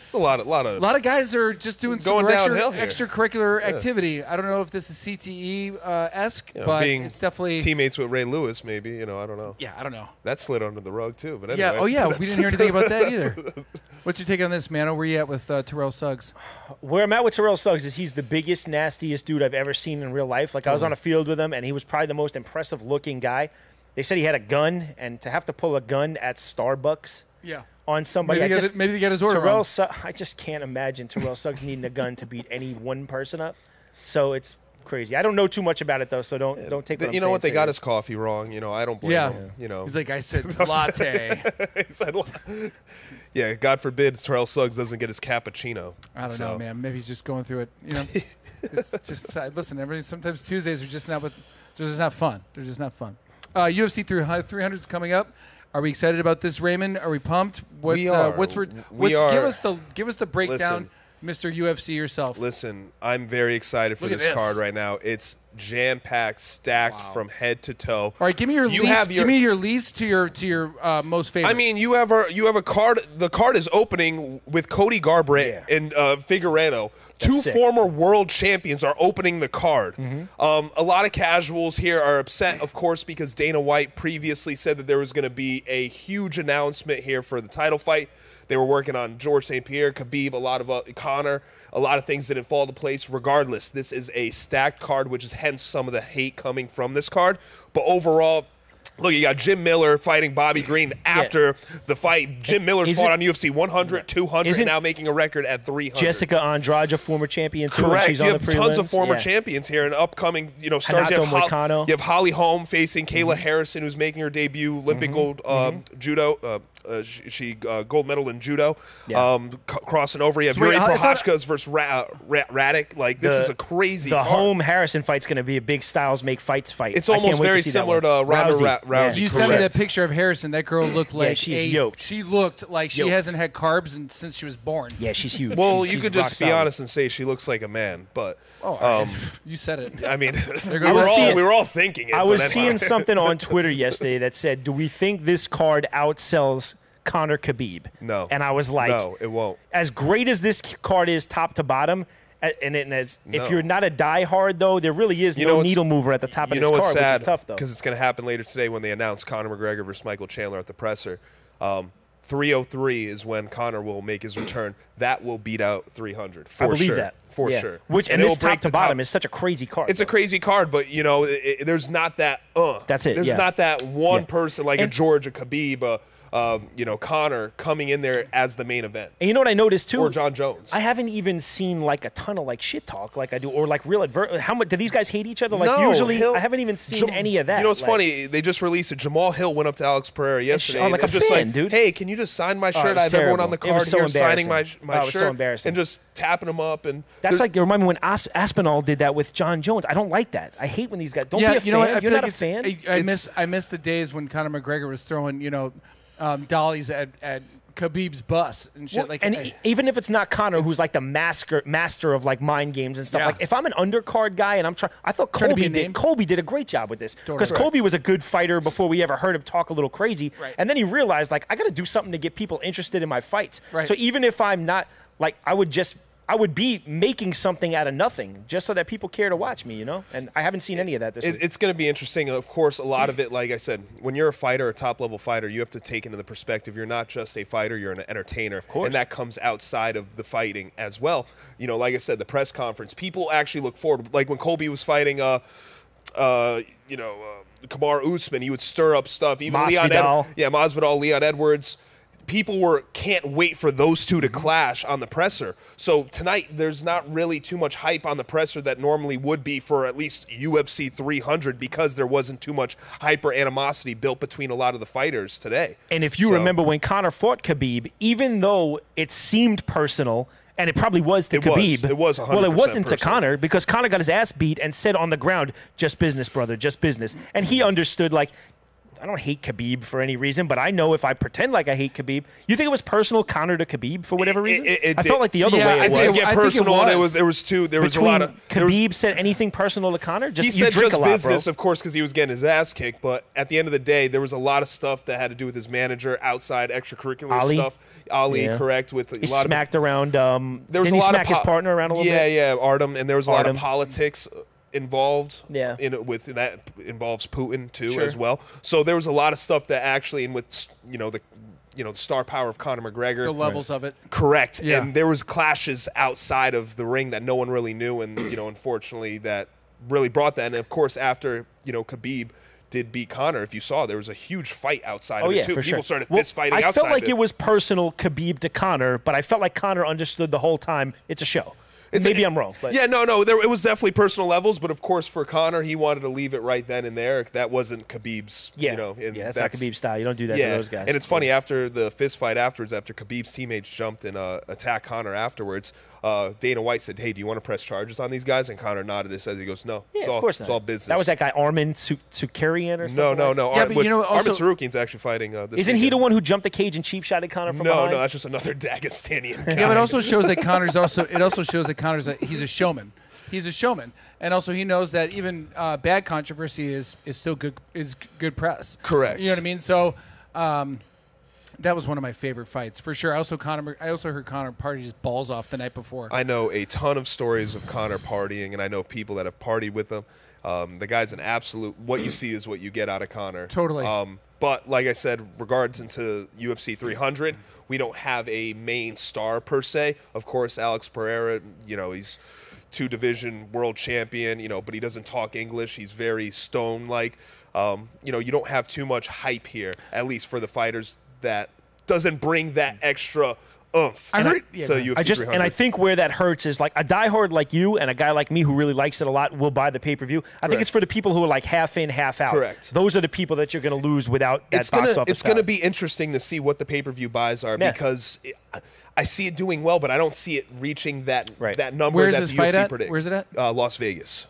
It's a lot of, lot of. A lot of guys are just doing going some extra, extracurricular yeah. activity. I don't know if this is C T E-esque, you know, but being it's definitely teammates with Ray Lewis. Maybe you know. I don't know. Yeah, I don't know. That slid under the rug too. But anyway, yeah. Oh yeah, we didn't hear anything about that either. What's your take on this, Mano? Where you at with uh, Terrell Suggs? Where I'm at with Terrell Suggs is he's the biggest, nastiest dude I've ever seen in real life. Like mm. I was on a field with him, and he was probably the most impressive-looking guy. They said he had a gun, and to have to pull a gun at Starbucks yeah. on somebody. Maybe, I just, it, maybe they got his order Terrell wrong. Su- I just can't imagine Terrell Suggs needing a gun to beat any one person up. So it's crazy. I don't know too much about it, though, so don't don't take what I'm saying. You know what? They got his coffee wrong. You know, I don't blame yeah. him. You know. He's like, I said latte. He said latte. Yeah, God forbid Terrell Suggs doesn't get his cappuccino. I don't so. know, man. Maybe he's just going through it. You know, it's just – listen, everybody, sometimes Tuesdays are just not with, they're just not fun. They're just not fun. Uh, U F C three hundred is coming up. Are we excited about this, Raymond? Are we pumped? What's, we are. Uh, what's, what's, we are. Give us the, give us the breakdown. Listen, Mister U F C yourself. Listen, I'm very excited for this, this card right now. It's jam-packed, stacked wow. from head to toe. All right, give me your you least. Your, give me your least to your to your uh, most favorite. I mean, you have a you have a card. The card is opening with Cody Garbrandt yeah. and uh, Figueredo. That's Two sick. former world champions are opening the card. Mm-hmm. Um, a lot of casuals here are upset, of course, because Dana White previously said that there was going to be a huge announcement here for the title fight. They were working on George Saint Pierre, Khabib, a lot of uh, Conor, a lot of things didn't fall into place. Regardless, this is a stacked card, which is hence some of the hate coming from this card. But overall, look, you got Jim Miller fighting Bobby Green after yeah. the fight. Jim Miller's isn't, fought on U F C one hundred, two hundred, and now making a record at three hundred. Jessica Andrade, former champion, too. Correct. She's you on have the tons of former yeah. champions here and upcoming, you know, stars. You have, Hol- you have Holly Holm facing Kayla mm-hmm. Harrison, who's making her debut, Olympic mm-hmm. gold uh, mm-hmm. judo. Uh, Uh, she, she uh, gold medal in judo, yeah. um, c- crossing over. You have so Yuri Prohashka's versus Ra- Ra- Raddick. Like, this the, is a crazy The home Harrison fight's going to be a big Styles make fights fight. It's almost very to similar to Ronda Rousey. Ra- Rousey. Yeah. You sent me that picture of Harrison. That girl looked like yeah, she's a, yoked. She looked like she yoked. hasn't had carbs and, since she was born. Yeah, she's huge. Well, you could just be solid. honest and say she looks like a man, but oh, um, you said it. I mean, we were all seeing, we were all thinking it. I was anyway. seeing something on Twitter yesterday that said, "Do we think this card outsells Conor Khabib?" No. And I was like, no, it won't. As great as this card is top to bottom, and, and as no. if you're not a diehard, though, there really is you no needle mover at the top of this card, sad, which is tough, though. Because it's going to happen later today when they announce Conor McGregor versus Michael Chandler at the presser. Um, three oh three is when Conor will make his return. That will beat out three hundred, for I believe sure. that. For yeah. sure. Which, and, and this top to bottom top. is such a crazy card. It's though. a crazy card, but, you know, it, it, there's not that, uh. That's it, There's yeah. not that one yeah. person like and, a George, a Khabib, a... Um, you know, Conor coming in there as the main event. And you know what I noticed too? Or John Jones. I haven't even seen like a ton of like shit talk like I do, or like real advert. How much do these guys hate each other? Like no, usually, Hill, I haven't even seen Jam- any of that. You know, it's like, funny. They just released it. Jamal Hill went up to Alex Pereira yesterday. Sh- oh, like and a just fan, like, dude. Hey, can you just sign my shirt? Oh, I have terrible. everyone on the card so here signing my my oh, shirt. So embarrassing. And just tapping them up, and that's like, it reminded me when As- Aspinall did that with John Jones. I don't like that. I hate when these guys don't yeah, be a you fan. Know, I You're not like a fan. I, I miss I miss the days when Conor McGregor was throwing, you know. Um, dollies at, at Khabib's bus and shit well, like that. And I, even if it's not Conor, it's, who's like the master, master of like mind games and stuff. Yeah. Like if I'm an undercard guy and I'm trying, I thought Colby did. Name? Colby did a great job with this because totally. Colby was a good fighter before we ever heard him talk a little crazy. Right. And then he realized like I got to do something to get people interested in my fights. Right. So even if I'm not like I would just. I would be making something out of nothing just so that people care to watch me, you know? And I haven't seen any of that this it, week. It's going to be interesting. Of course, a lot of it, like I said, when you're a fighter, a top-level fighter, you have to take into the perspective you're not just a fighter, you're an entertainer. Of course. And that comes outside of the fighting as well. You know, like I said, the press conference, people actually look forward. Like when Colby was fighting, uh, uh, you know, uh, Kamaru Usman, he would stir up stuff. Even Leon Ed- yeah, Masvidal, Leon Edwards. People were can't wait for those two to clash on the presser. So tonight, there's not really too much hype on the presser that normally would be for at least U F C three hundred because there wasn't too much hyper animosity built between a lot of the fighters today. And if you so. remember when Conor fought Khabib, even though it seemed personal, and it probably was to it Khabib. Was. It was one hundred percent Well, it wasn't personal. To Conor because Conor got his ass beat and said on the ground, "Just business, brother, just business." And he understood like, I don't hate Khabib for any reason, but I know if I pretend like I hate Khabib, you think it was personal Conor to Khabib for whatever reason? It, it, it, I felt like the other yeah, way it I was. Think, yeah, I personal. Think it was. It was, there was two. There was Between a lot of. Khabib was, said anything personal to Conor? Just he you said drink just a lot, business, bro. Of course, because he was getting his ass kicked. But at the end of the day, there was a lot of stuff that had to do with his manager, outside extracurricular Ali. stuff. Ali, yeah. correct? With a he lot smacked of, around. Um, there was didn't a lot he smack of po- his partner around a little yeah, bit? Yeah, yeah, Artem, and there was a Artem. lot of politics involved yeah. in with that involves Putin too sure. as well. So there was a lot of stuff that actually, and with you know the you know the star power of Conor McGregor, the levels right. of it, correct. Yeah. And there was clashes outside of the ring that no one really knew, and you know unfortunately that really brought that. And of course after you know Khabib did beat Conor. If you saw, there was a huge fight outside oh, of it, yeah, too. For People sure. started well, fist fighting I outside I felt like it. it was personal, Khabib to Conor, but I felt like Conor understood the whole time it's a show. It's Maybe a, I'm wrong. But. Yeah, no, no. There, it was definitely personal levels, but of course for Conor, he wanted to leave it right then and there. That wasn't Khabib's, yeah. you know. And yeah, that's, that's not Khabib's style. You don't do that yeah. to those guys. And it's funny, yeah. after the fist fight afterwards, after Khabib's teammates jumped and uh, attacked Conor afterwards, uh, Dana White said, hey, do you want to press charges on these guys? And Conor nodded and says, he goes, no, yeah, it's, all, of course not. it's all business. That was that guy, Arman Tsukarian or something? No, no, no. Like. Ar yeah, but you know, also, Arman Tsukarian's actually fighting uh, this Isn't weekend. he the one who jumped the cage and cheap-shotted Conor from no, behind? No, no, that's just another Dagestanian guy. Yeah, but it also shows that Conor's also, it also shows that Conor's a, he's a showman. He's a showman, and also he knows that even uh, bad controversy is is still good is good press. Correct. You know what I mean? So um, that was one of my favorite fights for sure. I also Conor. I also heard Conor party his balls off the night before. I know a ton of stories of Conor partying, and I know people that have partied with him. Um, the guy's an absolute. What you see is what you get out of Conor. Totally. Um, but like I said, regards into U F C three hundred. We don't have a main star per se. Of course, Alex Pereira, you know, he's two-division world champion, you know, but he doesn't talk English. He's very stone-like. Um, you know, you don't have too much hype here, at least for the fighters, that doesn't bring that extra oomph I heard, to yeah, U F C I just, And I think where that hurts is, like, a diehard like you and a guy like me who really likes it a lot will buy the pay-per-view. I Correct. think it's for the people who are, like, half in, half out. Correct. Those are the people that you're going to lose without that it's box gonna, office It's going to be interesting to see what the pay-per-view buys are yeah. because it, I see it doing well, but I don't see it reaching that right. that number Where's that the U F C at? predicts. Where's it at? Uh, Las Vegas.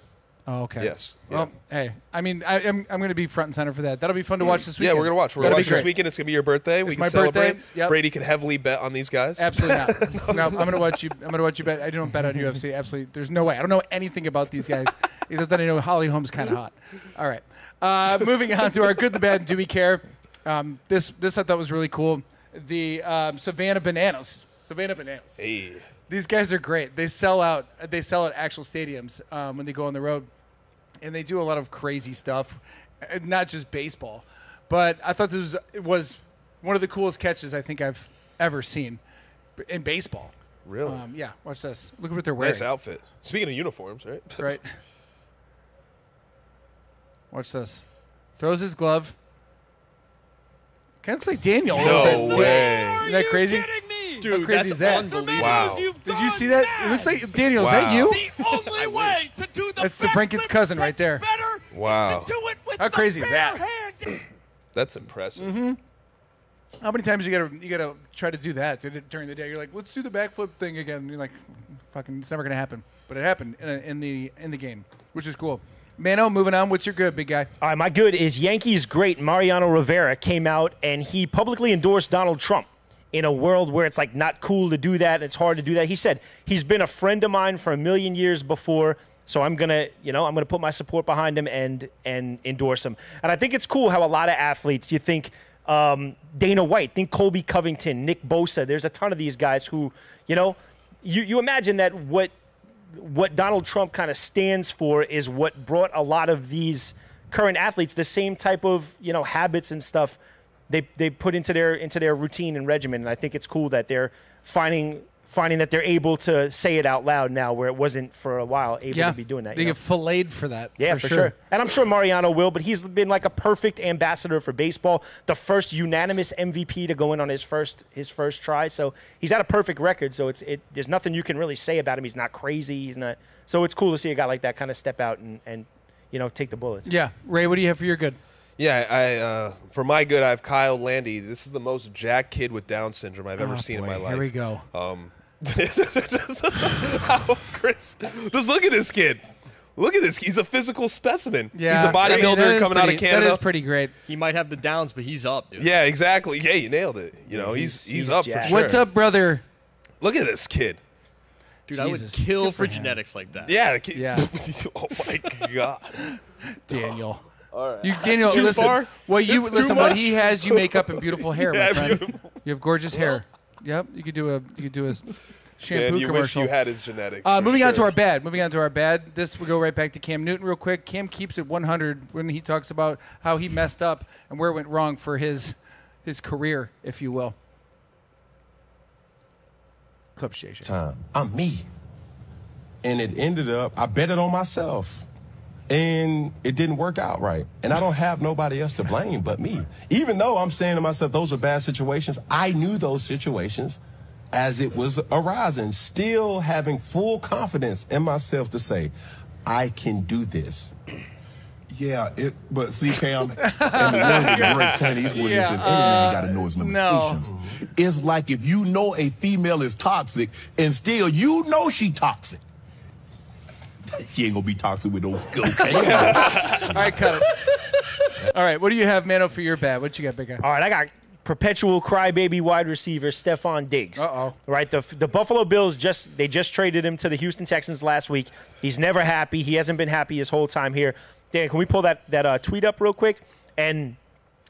Oh, okay. Yes. Well, yeah. hey, I mean, I, I'm, I'm going to be front and center for that. That'll be fun to watch this weekend. Yeah, we're going to watch. We're going to watch this weekend. It's going to be your birthday. It's we can my celebrate. Birthday. Yep. Brady can heavily bet on these guys. Absolutely not. no, no, I'm going to watch you. I'm going to watch you bet. I don't bet on U F C. Absolutely. There's no way. I don't know anything about these guys, except that I know Holly Holm's kind of hot. All right. Uh, moving on to our good, the bad, and do we care? Um, this, this I thought was really cool. The um, Savannah Bananas. Savannah Bananas. Hey. These guys are great. They sell out. They sell out actual stadiums um, when they go on the road, and they do a lot of crazy stuff, not just baseball. But I thought this was, it was one of the coolest catches I think I've ever seen in baseball. Really? Um, yeah. Watch this. Look at what they're wearing. Nice outfit. Speaking of uniforms, right? Right. Watch this. Throws his glove. Kind of looks like Daniel. No way. way. Isn't that crazy? Are you kidding me? Dude, that's that? unbelievable. Wow. Did you see that? Now. It looks like, Daniel, wow. is that you? The only way to do the That's DeBrincat's cousin right there. Wow. Do it with How crazy is that? That's impressive. Mm-hmm. How many times you gotta you gotta try to do that during the day? You're like, let's do the backflip thing again. And you're like, fucking, it's never gonna happen. But it happened in, a, in the in the game, which is cool. Mano, moving on. What's your good, big guy? All right, my good is Yankees great Mariano Rivera came out and he publicly endorsed Donald Trump. In a world where it's like not cool to do that, it's hard to do that. He said, he's been a friend of mine for a million years before, so I'm gonna, you know, I'm gonna put my support behind him and and endorse him. And I think it's cool how a lot of athletes, you think um, Dana White, think Colby Covington, Nick Bosa, there's a ton of these guys who, you know, you, you imagine that what what Donald Trump kind of stands for is what brought a lot of these current athletes the same type of, you know, habits and stuff They, they put into their into their routine and regimen, and I think it's cool that they're finding finding that they're able to say it out loud now, where it wasn't for a while able yeah, to be doing that. They you know? get filleted for that. Yeah, for, for sure. sure. And I'm sure Mariano will, but he's been like a perfect ambassador for baseball, the first unanimous M V P to go in on his first his first try. So he's had a perfect record. So it's it there's nothing you can really say about him. He's not crazy. He's not. So it's cool to see a guy like that kind of step out and and you know take the bullets. Yeah, Ray, what do you have for your good? Yeah, I uh, for my good, I have Kyle Landy. This is the most jacked kid with Down syndrome I've oh ever seen boy, in my life. Here we go. Um, just, oh, Chris, just look at this kid. Look at this. He's a physical specimen. Yeah, he's a bodybuilder coming pretty, out of Canada. That is pretty great. He might have the downs, but he's up, dude. Yeah, exactly. Yeah, you nailed it. You know, he's he's, he's up jacked. for sure. What's up, brother? Look at this kid. Dude, Jesus. I would kill for, for genetics like that. Yeah. The kid. Yeah. Oh my God, Daniel. All right. You, Daniel, too listen, far? Well, you, listen what he has, you make up in beautiful hair, yeah, my friend. Beautiful. You have gorgeous hair. Yep, you could do a you could do a shampoo Man, you commercial. Wish you had his genetics. Uh, moving sure. on to our bad. Moving on to our bad. This will go right back to Cam Newton real quick. Cam keeps it one hundred when he talks about how he messed up and where it went wrong for his his career, if you will. Club Shay Shay. Time. I'm me, and it ended up I bet it on myself. and it didn't work out right. And I don't have nobody else to blame but me. Even though I'm saying to myself, those are bad situations, I knew those situations as it was arising, still having full confidence in myself to say, I can do this. Yeah, it, but see, Cam, in the world of Rick Clint Eastwood, yeah, uh, you got to know his limitations. No. It's like if you know a female is toxic and still you know she toxic. She ain't going to be toxic with no go. Okay. All right, cut it. All right, what do you have, Mano, for your bad? What you got, big guy? All right, I got perpetual crybaby wide receiver Stephon Diggs. Uh-oh. Right, the, the Buffalo Bills, just they just traded him to the Houston Texans last week. He's never happy. He hasn't been happy his whole time here. Dan, can we pull that, that uh, tweet up real quick? And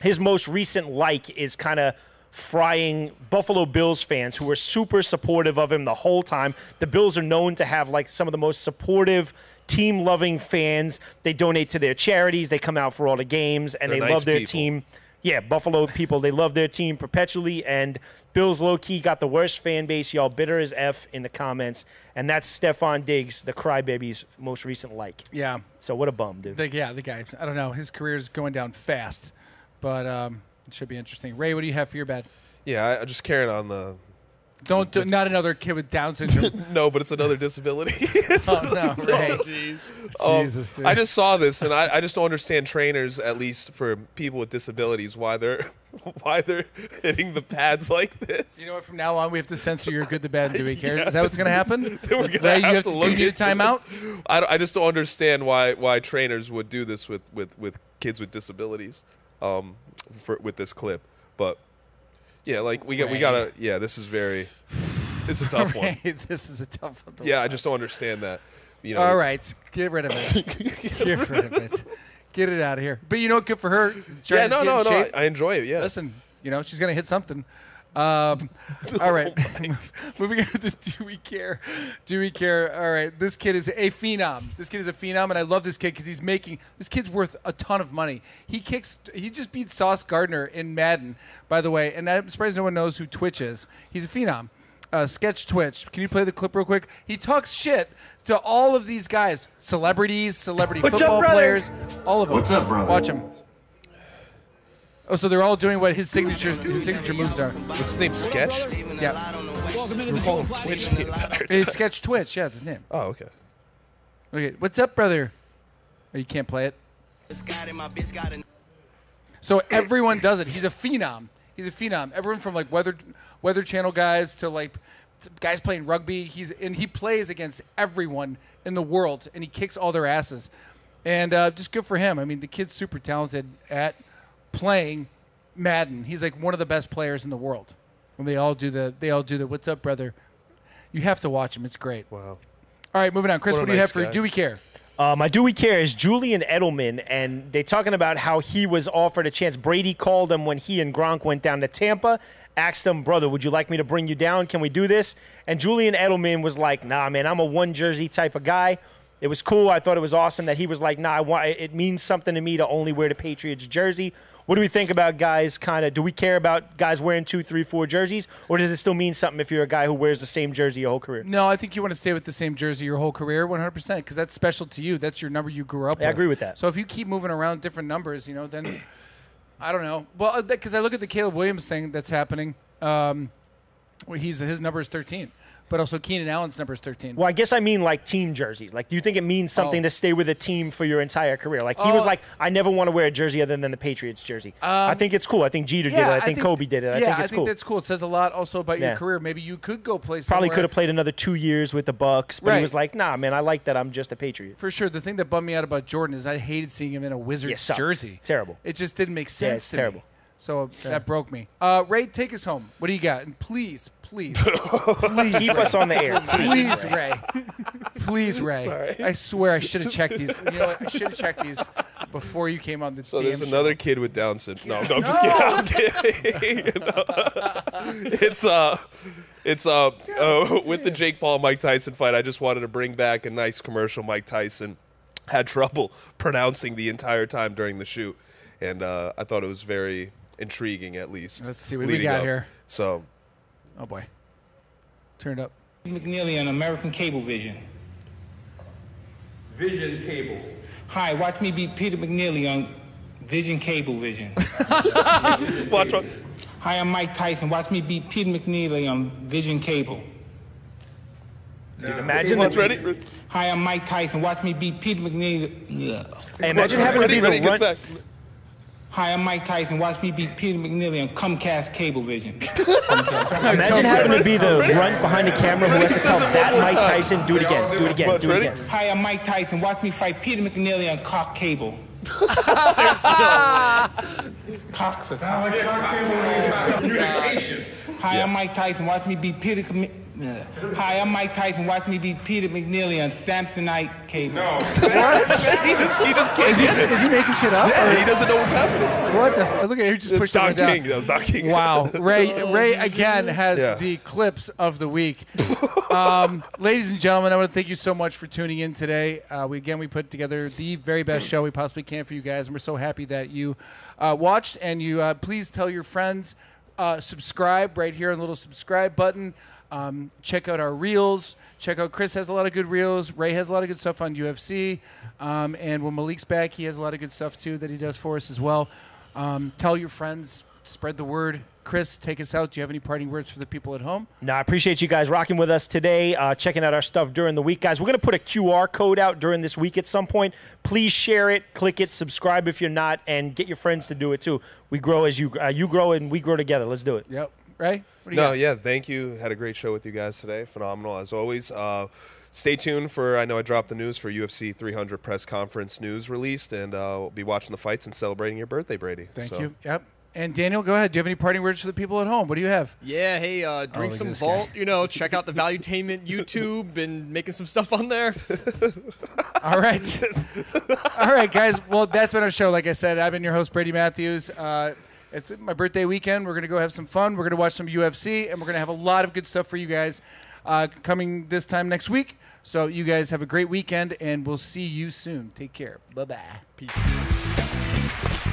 his most recent like is kind of frying Buffalo Bills fans who were super supportive of him the whole time. The Bills are known to have, like, some of the most supportive, team-loving fans. They donate to their charities. They come out for all the games, and They're they nice love their people. team. Yeah, Buffalo people, they love their team perpetually, and Bills low-key got the worst fan base. Y'all bitter as F in the comments, and that's Stephon Diggs, the Crybaby's most recent like. Yeah. So what a bum, dude. The, yeah, the guy. I don't know. His career's going down fast, but um, it should be interesting. Ray, what do you have for your bad? Yeah, I, I just carried on the – Don't do, not another kid with Down syndrome. No, but it's another disability. it's oh, another, no, right. Jeez. Um, Jesus, dude. I just saw this, and I, I just don't understand trainers, at least for people with disabilities, why they're why they're hitting the pads like this. You know what? From now on, we have to censor your good, the bad, and do we care. Yeah, is that what's going to happen? We're going to have to look at a timeout. I, I just don't understand why why trainers would do this with with with kids with disabilities, um, for, with this clip, but. Yeah, like we got, Ray. we gotta. Yeah, this is very. It's a tough Ray, one. This is a tough one. To yeah, watch. I just don't understand that. You know. All right, get rid of it. Get rid of it. Get it out of here. But you know, good for her. Yeah, no, no, no. Shape. I enjoy it. Yeah. Listen, you know, she's gonna hit something. Um, all right. Oh Moving on to Do We Care? Do We Care? All right. This kid is a phenom. This kid is a phenom, and I love this kid because he's making – this kid's worth a ton of money. He kicks – he just beat Sauce Gardner in Madden, by the way, and I'm surprised no one knows who Twitch is. He's a phenom. Uh, Sketch Twitch. Can you play the clip real quick? He talks shit to all of these guys, celebrities, celebrity What's football up, players, all of them. What's up, brother? Watch them. Oh, so they're all doing what his signature his signature moves are. What's his name? Sketch? Yeah. We're calling him Twitch the entire time. It's Sketch Twitch. Yeah, that's his name. Oh, okay. Okay. What's up, brother? Oh, you can't play it. So everyone does it. He's a phenom. He's a phenom. Everyone from, like, Weather Weather Channel guys to, like, guys playing rugby. He's and he plays against everyone in the world, and he kicks all their asses. And uh, just good for him. I mean, the kid's super talented at playing Madden. He's like one of the best players in the world. When they all do the, they all do the. What's up, brother? You have to watch him. It's great. Wow. All right, moving on. Chris, what, what do nice you have guy. for Do We Care? Uh, my Do We Care is Julian Edelman, and they're talking about how he was offered a chance. Brady called him when he and Gronk went down to Tampa, asked him, brother, would you like me to bring you down? Can we do this? And Julian Edelman was like, nah, man, I'm a one jersey type of guy. It was cool. I thought it was awesome that he was like, nah, I want, it means something to me to only wear the Patriots jersey. What do we think about guys kind of – do we care about guys wearing two, three, four jerseys, or does it still mean something if you're a guy who wears the same jersey your whole career? No, I think you want to stay with the same jersey your whole career one hundred percent because that's special to you. That's your number you grew up I with. I agree with that. So if you keep moving around different numbers, you know, then I don't know. Well, because I look at the Caleb Williams thing that's happening. Um, he's his number is thirteen. But also Keenan Allen's number is thirteen. Well, I guess I mean like team jerseys. Like, do you think it means something oh. to stay with a team for your entire career? Like, he oh. was like, I never want to wear a jersey other than the Patriots jersey. Um, I think it's cool. I think Jeter yeah, did it. I, I think, think Kobe did it. Yeah, I think it's I think cool. that's cool. It says a lot also about yeah. your career. Maybe you could go play somewhere. Probably could have played another two years with the Bucks, but right. he was like, nah, man, I like that I'm just a Patriot. For sure. The thing that bummed me out about Jordan is I hated seeing him in a Wizards yeah, jersey. Terrible. It just didn't make sense yeah, it's to terrible. me. So yeah. that broke me. Uh, Ray, take us home. What do you got? And please, please, please keep Ray. us on the air. Please, Ray. Please, Ray. Sorry. I swear I should have checked these. You know what? I should have checked these before you came on the So damn there's show. another kid with Down syndrome. No, no, I'm just no. kidding. I'm kidding. No. It's uh, it's uh, uh, with the Jake Paul Mike Tyson fight. I just wanted to bring back a nice commercial. Mike Tyson had trouble pronouncing the entire time during the shoot, and uh, I thought it was very intriguing, at least. Let's see what we got up. here. So, oh boy, turn it up. McNeely on American Cablevision. Vision Cable. Hi, watch me beat Peter McNeely on Vision Cable Vision. Watch on. Hi, I'm Mike Tyson. Watch me beat Peter McNeely on Vision Cable. Dude, imagine that. Ready? Hi, I'm Mike Tyson. Watch me beat Peter McNeely. Hey, imagine watch having ready, to be the run. Hi, I'm Mike Tyson. Watch me beat Peter McNeely on Comcast Cablevision. Imagine having to be the runt behind the camera who has to tell that Mike Tyson, do it again, do it again, do it again. Hi, I'm Mike Tyson. Watch me fight Peter McNeely on Cock Cable. Cock is communication. Hi, I'm Mike Tyson. Watch me beat Peter. Hi, I'm Mike Tyson. Watch me beat Peter McNeely on Samsonite Cable. No. What? he just, he just can't. Is he, is he making shit up? Yeah, he doesn't know what's happening. What the f Look at him. He just pushed him down. That was Doc King. Wow. Ray, Ray again has yeah. the clips of the week. Um, ladies and gentlemen, I want to thank you so much for tuning in today. Uh, we Again, we put together the very best show we possibly can for you guys, and we're so happy that you uh, watched. And you uh, please tell your friends. Uh, subscribe right here on the little subscribe button. Um, check out our reels. Check out Chris has a lot of good reels. Ray has a lot of good stuff on U F C. Um, and when Malik's back, he has a lot of good stuff, too, that he does for us as well. Um, tell your friends. Spread the word. Chris, take us out. Do you have any parting words for the people at home? No, I appreciate you guys rocking with us today, uh, checking out our stuff during the week. Guys, we're going to put a Q R code out during this week at some point. Please share it, click it, subscribe if you're not, and get your friends to do it too. We grow as you uh, you grow and we grow together. Let's do it. Yep. Ray? What do you no, got? Yeah, thank you. Had a great show with you guys today. Phenomenal as always. Uh, Stay tuned for, I know I dropped the news for U F C three hundred press conference news released, and uh, we'll be watching the fights and celebrating your birthday, Brady. Thank so. you. Yep. And Daniel, go ahead. Do you have any parting words for the people at home? What do you have? Yeah, hey, uh, drink oh, some Vault. Guy. You know, check out the Valuetainment YouTube and making some stuff on there. All right. All right, guys. Well, that's been our show. Like I said, I've been your host, Brady Matthews. Uh, it's my birthday weekend. We're going to go have some fun. We're going to watch some U F C, and we're going to have a lot of good stuff for you guys uh, coming this time next week. So you guys have a great weekend, and we'll see you soon. Take care. Bye-bye. Peace.